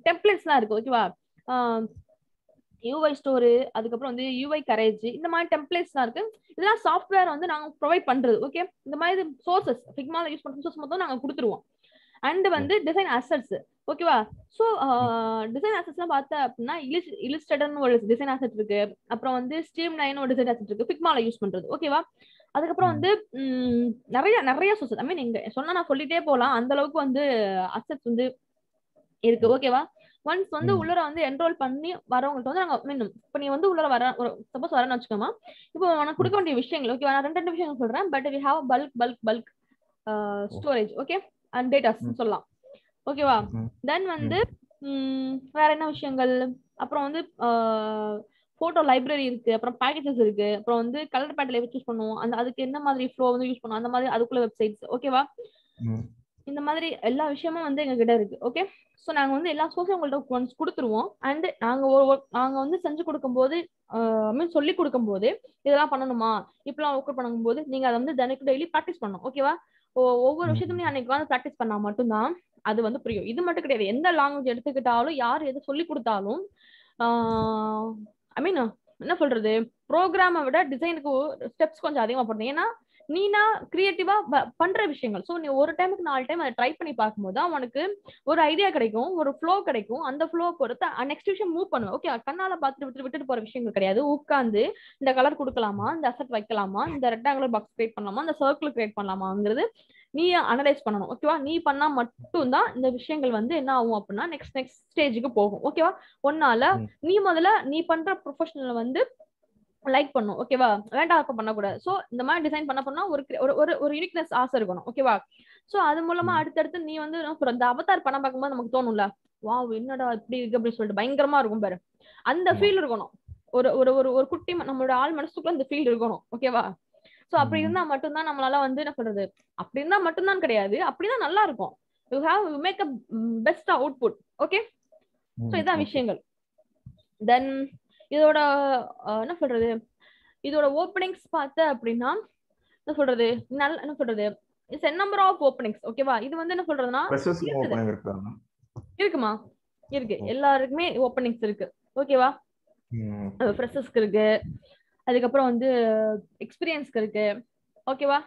டெம்ப்ளேட்ஸ்லாம் இருக்கு ஓகேவா. யூஐ ஸ்டோரு, அதுக்கப்புறம் வந்து யூஐ கரேஜ், இந்த மாதிரி டெம்ப்ளேட்ஸ் தான் இருக்கு. இதெல்லாம் சாஃப்ட்வேர் வந்து நாங்கள் ப்ரொவைட் பண்றது ஓகே. இந்த மாதிரி சோர்சஸ் ஃபிக்மால யூஸ் பண்ற சோர்ஸ் மொத்தம் நாங்கள் கொடுத்துருவோம். அண்ட் வந்து டிசைன் அசட்ஸ் ஓகேவா. ஸோ டிசைன் அசட்ஸ்லாம் பார்த்தா அப்படின்னா இலிஸ்ட்ரேட்டர்னு ஒரு டிசைன் அசட் இருக்கு, அப்புறம் வந்து ஸ்ட்ரீம் லைன் ஒரு டிசைன் அசட் இருக்கு ஃபிக்மால யூஸ் பண்றது ஓகேவா. அதுக்கப்புறம் வந்து நிறைய நிறைய சொசஸ், ஐ மீன் இங்க சொன்னா நான் சொல்லிட்டே போகலாம், அந்த அளவுக்கு வந்து அசெட்ஸ் வந்து இருக்கு. ஓகேவா, ஒன்ஸ் வந்து உள்ளர வந்து என்ரோல் பண்ணி வரவங்கள்ட்ட வந்து நாங்கள் மீன் இப்போ நீ வந்து உள்ளர வர ஒரு சப்போஸ் வரேன்னு வச்சுக்கோமா, இப்போ நான் கொடுக்க வேண்டிய விஷயங்கள் ஓகேவா, நான் ரெண்டு ரெண்டு விஷயங்கள் சொல்கிறேன். But we have bulk bulk bulk storage okay and datas சொல்லலாம். ஓகேவா, தென் வந்து வேற என்ன விஷயங்கள், அப்புறம் வந்து ஃபோட்டோ லைப்ரரி இருக்குது, அப்புறம் பேக்கேஜஸ் இருக்குது, அப்புறம் வந்து கலர் பேட்டில் யூஸ் பண்ணுவோம், அந்த அதுக்கு என்ன மாதிரி ஃப்ளோ வந்து யூஸ் பண்ணுவோம், அந்த மாதிரி அதுக்குள்ள வெப்சைட்ஸ். ஓகேவா, இந்த மாதிரி எல்லா விஷயமும் வந்து எங்ககிட்ட இருக்குது. ஓகே, ஸோ நாங்கள் வந்து எல்லா சோர்ஸும் உங்கள்கிட்ட ஒன்ஸ் கொடுத்துருவோம். அண்டு நாங்கள் நாங்கள் வந்து செஞ்சு கொடுக்கும்போது ஐ மீன் சொல்லி கொடுக்கும்போது இதெல்லாம் பண்ணணுமா இப்பெல்லாம் ஒர்க் பண்ணும்போது நீங்கள் அதை வந்து தினைக்கு டெய்லி ப்ராக்டிஸ் பண்ணணும். ஓகேவா, ஒவ்வொரு விஷயத்தையும் அன்னைக்கு வந்து ப்ராக்டிஸ் பண்ணால் மட்டும்தான் அது வந்து புரியும். இது மட்டும் கிடையாது, எந்த லாங்குவேஜ் எடுத்துக்கிட்டாலும் யார் எது சொல்லி கொடுத்தாலும் ஐ மீன் என்ன சொல்றது, ப்ரோக்ராமை விட டிசைனுக்கு ஸ்டெப்ஸ் கொஞ்சம் அதிகமாக போடணும். ஏன்னா நீனா கிரியேட்டிவா பண்ற விஷயங்கள். ஸோ நீ ஒரு டைமுக்கு நாலு டைம் அதை ட்ரை பண்ணி பார்க்கும்போது தான் உனக்கு ஒரு ஐடியா கிடைக்கும், ஒரு ஃப்ளோ கிடைக்கும். அந்த ஃப்ளோ பொறுத்து நெக்ஸ்ட் விஷயம் மூவ் பண்ணுவேன். ஓகே, கண்ணால பார்த்துட்டு விட்டு விட்டுட்டு போற விஷயங்கள் கிடையாது. உட்காந்து இந்த கலர் கொடுக்கலாமா, இந்த அசட் வைக்கலாமா, இந்த ரெக்டாங்குலர் பாக்ஸ் கிரியேட் பண்ணலாமா, இந்த சர்க்கிள் கிரியேட் பண்ணலாமாங்கிறது நீ அனலைஸ் பண்ணணும். ஓகேவா, நீ பண்ணா மட்டும்தான் இந்த விஷயங்கள் வந்து என்ன ஆகும் அப்படின்னா நெக்ஸ்ட் நெக்ஸ்ட் ஸ்டேஜுக்கு போகும். ஓகேவா, ஒன்னால நீ முதல்ல நீ பண்ற ப்ரொஃபஷனல் வந்து லைக் பண்ணும். ஓகேவா, வேண்டாம் அப்ப பண்ணக்கூடாது. ஸோ இந்த மாதிரி டிசைன் பண்ண போனா ஒரு ஒரு யூனிக்னஸ் ஆசை இருக்கணும். ஓகேவா, ஸோ அது மூலமா அடுத்தடுத்து நீ வந்து இந்த அவதார் படம் பார்க்கும்போது நமக்கு தோணும்ல, வா என்னடா இப்படி இருக்கு அப்படின்னு சொல்லிட்டு பயங்கரமா இருக்கும் பாரு, அந்த ஃபீல் இருக்கணும். ஒரு ஒரு ஒரு குட்டி நம்மளோட ஆள் மனசுக்குள்ள அந்த ஃபீல் இருக்கணும். ஓகேவா, ஸோ அப்படி இருந்தா மட்டும்தான் நம்மளால வந்து என்ன சொல்றது, அப்படி இருந்தா மட்டும்தான் கிடையாது, அப்படின்னா நல்லா இருக்கும். You have you make a best output. Okay, so இதான் விஷயங்கள். தென் இதோட என்ன சொல்றது, இதோட ஓப்பனிங்ஸ் பார்த்த அப்படின்னா என்ன சொல்றது, நல்ல என்ன சொல்றது it's N number of openings. ஓகேவா, இது வந்து என்ன சொல்றதுன்னா இருக்குமா இருக்கு, எல்லாருக்குமே ஓப்பனிங்ஸ் இருக்கு. ஓகேவா, ஃப்ரெஷர்ஸ்க்கு இருக்கு, அதுக்கப்புறம் வந்து எக்ஸ்பீரியன்ஸ்க்கு இருக்கு. ஓகேவா,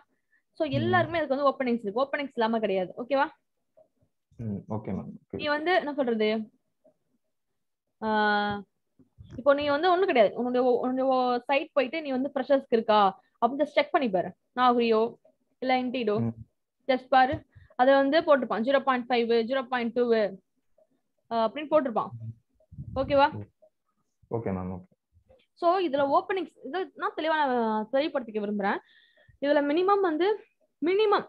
ஸோ எல்லாருக்குமே அதுக்கு வந்து ஓப்பனிங்ஸ் இருக்கு, ஓப்பனிங்ஸ் இல்லாம கிடையாது. ஓகேவா, நீ வந்து என்ன சொல்றது, இப்போ நீ வந்து ஒண்ணும் கிடையாது, உன்னுடைய உன்னுடைய சைட் போயிட்டு நீ வந்து ஃப்ரெஷர்ஸ்க்கு இருக்கா அப்படின்னு ஜஸ்ட் செக் பண்ணி பாரு. நாகரியோ இல்ல இன்டீடோ ஜஸ்ட் பாரு, அதை வந்து போட்டிருப்பான் zero point five zero point two அப்படின்னு போட்டிருப்பான். ஓகேவா, ஓகே மேம், ஓகே. ஸோ இதுல ஓப்பனிங்ஸ் இதை நான் தெளிவா நான் தெளிவுபடுத்திக்க விரும்புறேன். இதுல மினிமம் வந்து மினிமம்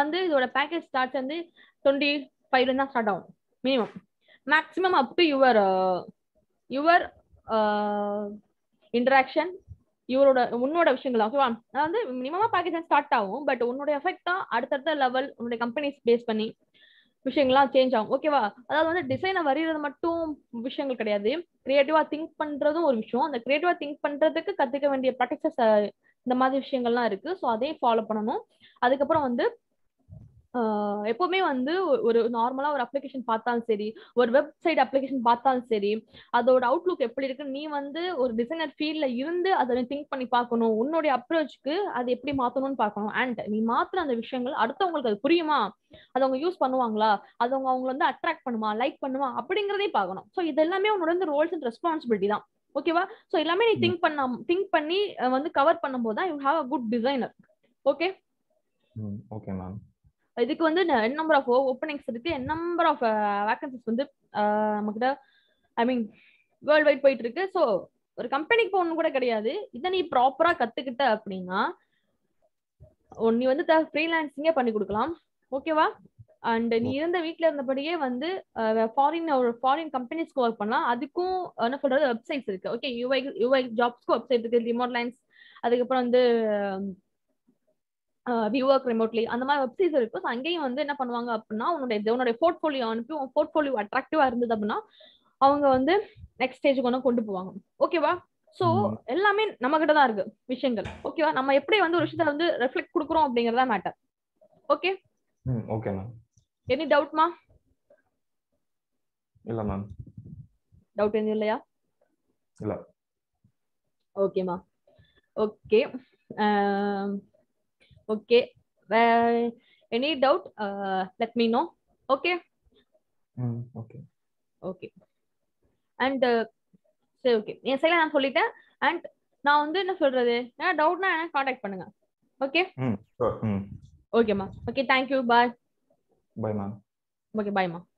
வந்து இதோட பேக்கேஜ் ஸ்டார்ட் வந்து டுவெண்ட்டி ஃபைவ்ல இருந்தா ஸ்டார்ட் ஆகும் minimum. Maximum up to your your interaction, இவரோட உன்னோட விஷயங்கள். ஓகேவா, அதாவது மினிமமா பேக்கேஜ் ஸ்டார்ட் ஆகும், பட் உன்னோட எஃபெக்ட் தான் அடுத்தடுத்த லெவல் உன்னுடைய கம்பெனிஸ் பேஸ் பண்ணி விஷயங்கள்லாம் சேஞ்ச் ஆகும். ஓகேவா, அதாவது வந்து டிசைனை வரைகிறது மட்டும் விஷயங்கள் கிடையாது, கிரியேட்டிவா திங்க் பண்றதும் ஒரு விஷயம். அந்த கிரியேட்டிவா திங்க் பண்றதுக்கு கத்துக்க வேண்டிய ப்ராக்டிசஸ் இந்த மாதிரி விஷயங்கள்லாம் இருக்கு. ஸோ அதையும் ஃபாலோ பண்ணணும். அதுக்கப்புறம் வந்து எப்பவுமே வந்து ஒரு நார்மலா ஒரு அப்ளிகேஷன் பார்த்தாலும் சரி, ஒரு வெப்சைட் அப்ளிகேஷன் பார்த்தாலும் சரி, அதோட அவுட்லுக் எப்படி இருக்கு, நீ வந்து ஒரு டிசைனர் ஃபீல்ட்ல இருந்து அதை திங்க் பண்ணி பார்க்கணும், உன்னுடைய அப்ரோச்சுக்கு அது எப்படி மாத்தணும்னு பார்க்கணும். அண்ட் நீ மாத்திர அந்த விஷயங்கள் அடுத்தவங்களுக்கு அது புரியுமா, அது அவங்க யூஸ் பண்ணுவாங்களா, அது அவங்க அவங்க வந்து அட்ராக்ட் பண்ணுமா, லைக் பண்ணுமா அப்படிங்கிறதையும் பார்க்கணும். ஸோ இது எல்லாமே உன்னோட ரோல்ஸ் அண்ட் ரெஸ்பான்சிபிலிட்டி தான். ஓகேவா, ஸோ எல்லாமே நீ திங்க் பண்ண திங்க் பண்ணி வந்து கவர் பண்ணும் போது தான் you have a good designer. Okay, okay ma'am. இதுக்கு வந்து என் நம்பர் ஆஃப் ஓப்பனிங்ஸ் இருக்கு, என் நம்பர் ஆஃப் வேகன்சிஸ் வந்து நம்மகிட்ட ஐ மீன் வேர்ல்டு வைட் போயிட்டு இருக்கு. ஸோ ஒரு கம்பெனிக்கு போகணும் கூட கிடையாது, இதை நீ ப்ராப்பரா கத்துக்கிட்ட அப்படின்னா நீ வந்து ஃப்ரீலான்சிங்கே பண்ணி கொடுக்கலாம். ஓகேவா, அண்ட் நீ இருந்த வீட்டில் இருந்தபடியே வந்து ஃபாரின் ஒரு ஃபாரின் கம்பெனிஸ்க்கு ஒர்க் பண்ணலாம். அதுக்கும் என்ன சொல்றது வெப்சைட்ஸ் இருக்கு. ஓகே, யூஐ யூஐ ஜாப்ஸ்க்கு வெப்சைட் இருக்கு, ரிமோட் லைன்ஸ், அதுக்கப்புறம் வந்து விவர்க் ரிமோட்லி, அந்த மாதிரி வெப்சைட்ஸ் இருக்கும். அங்கேயும் வந்து என்ன பண்ணுவாங்க அப்படின்னா உன்னுடைய உன்னுடைய போர்ட்ஃபோலியோ அனுப்பி உன் போர்ட்ஃபோலியோ அட்ராக்டிவா இருந்தது அப்படின்னா அவங்க வந்து நெக்ஸ்ட் ஸ்டேஜுக்கு ஒன்று கொண்டு போவாங்க. ஓகேவா, ஸோ எல்லாமே நம்ம கிட்ட தான் இருக்கு விஷயங்கள். ஓகேவா, நம்ம எப்படி வந்து ஒரு விஷயத்த வந்து ரெஃப்ளெக்ட் கொடுக்குறோம் அப்படிங்கிறதா matter. Okay, okay ma'am. Any டவுட்மா? இல்ல மேம், டவுட் எதுவும் இல்லையா? இல்ல. ஓகேமா, okay, okay. Any doubt let me know. Okay, okay, okay. And சரி, ஓகே, என் சைடில் நான் சொல்லிட்டேன். அண்ட் நான் வந்து என்ன சொல்றது, ஏன்னா டவுட்னா எனக்கு காண்டாக்ட் பண்ணுங்க. Okay. Mm, sure. Mm. Okay, ma. Okay, thank you. Bye. Bye, ma. Okay, bye, ma.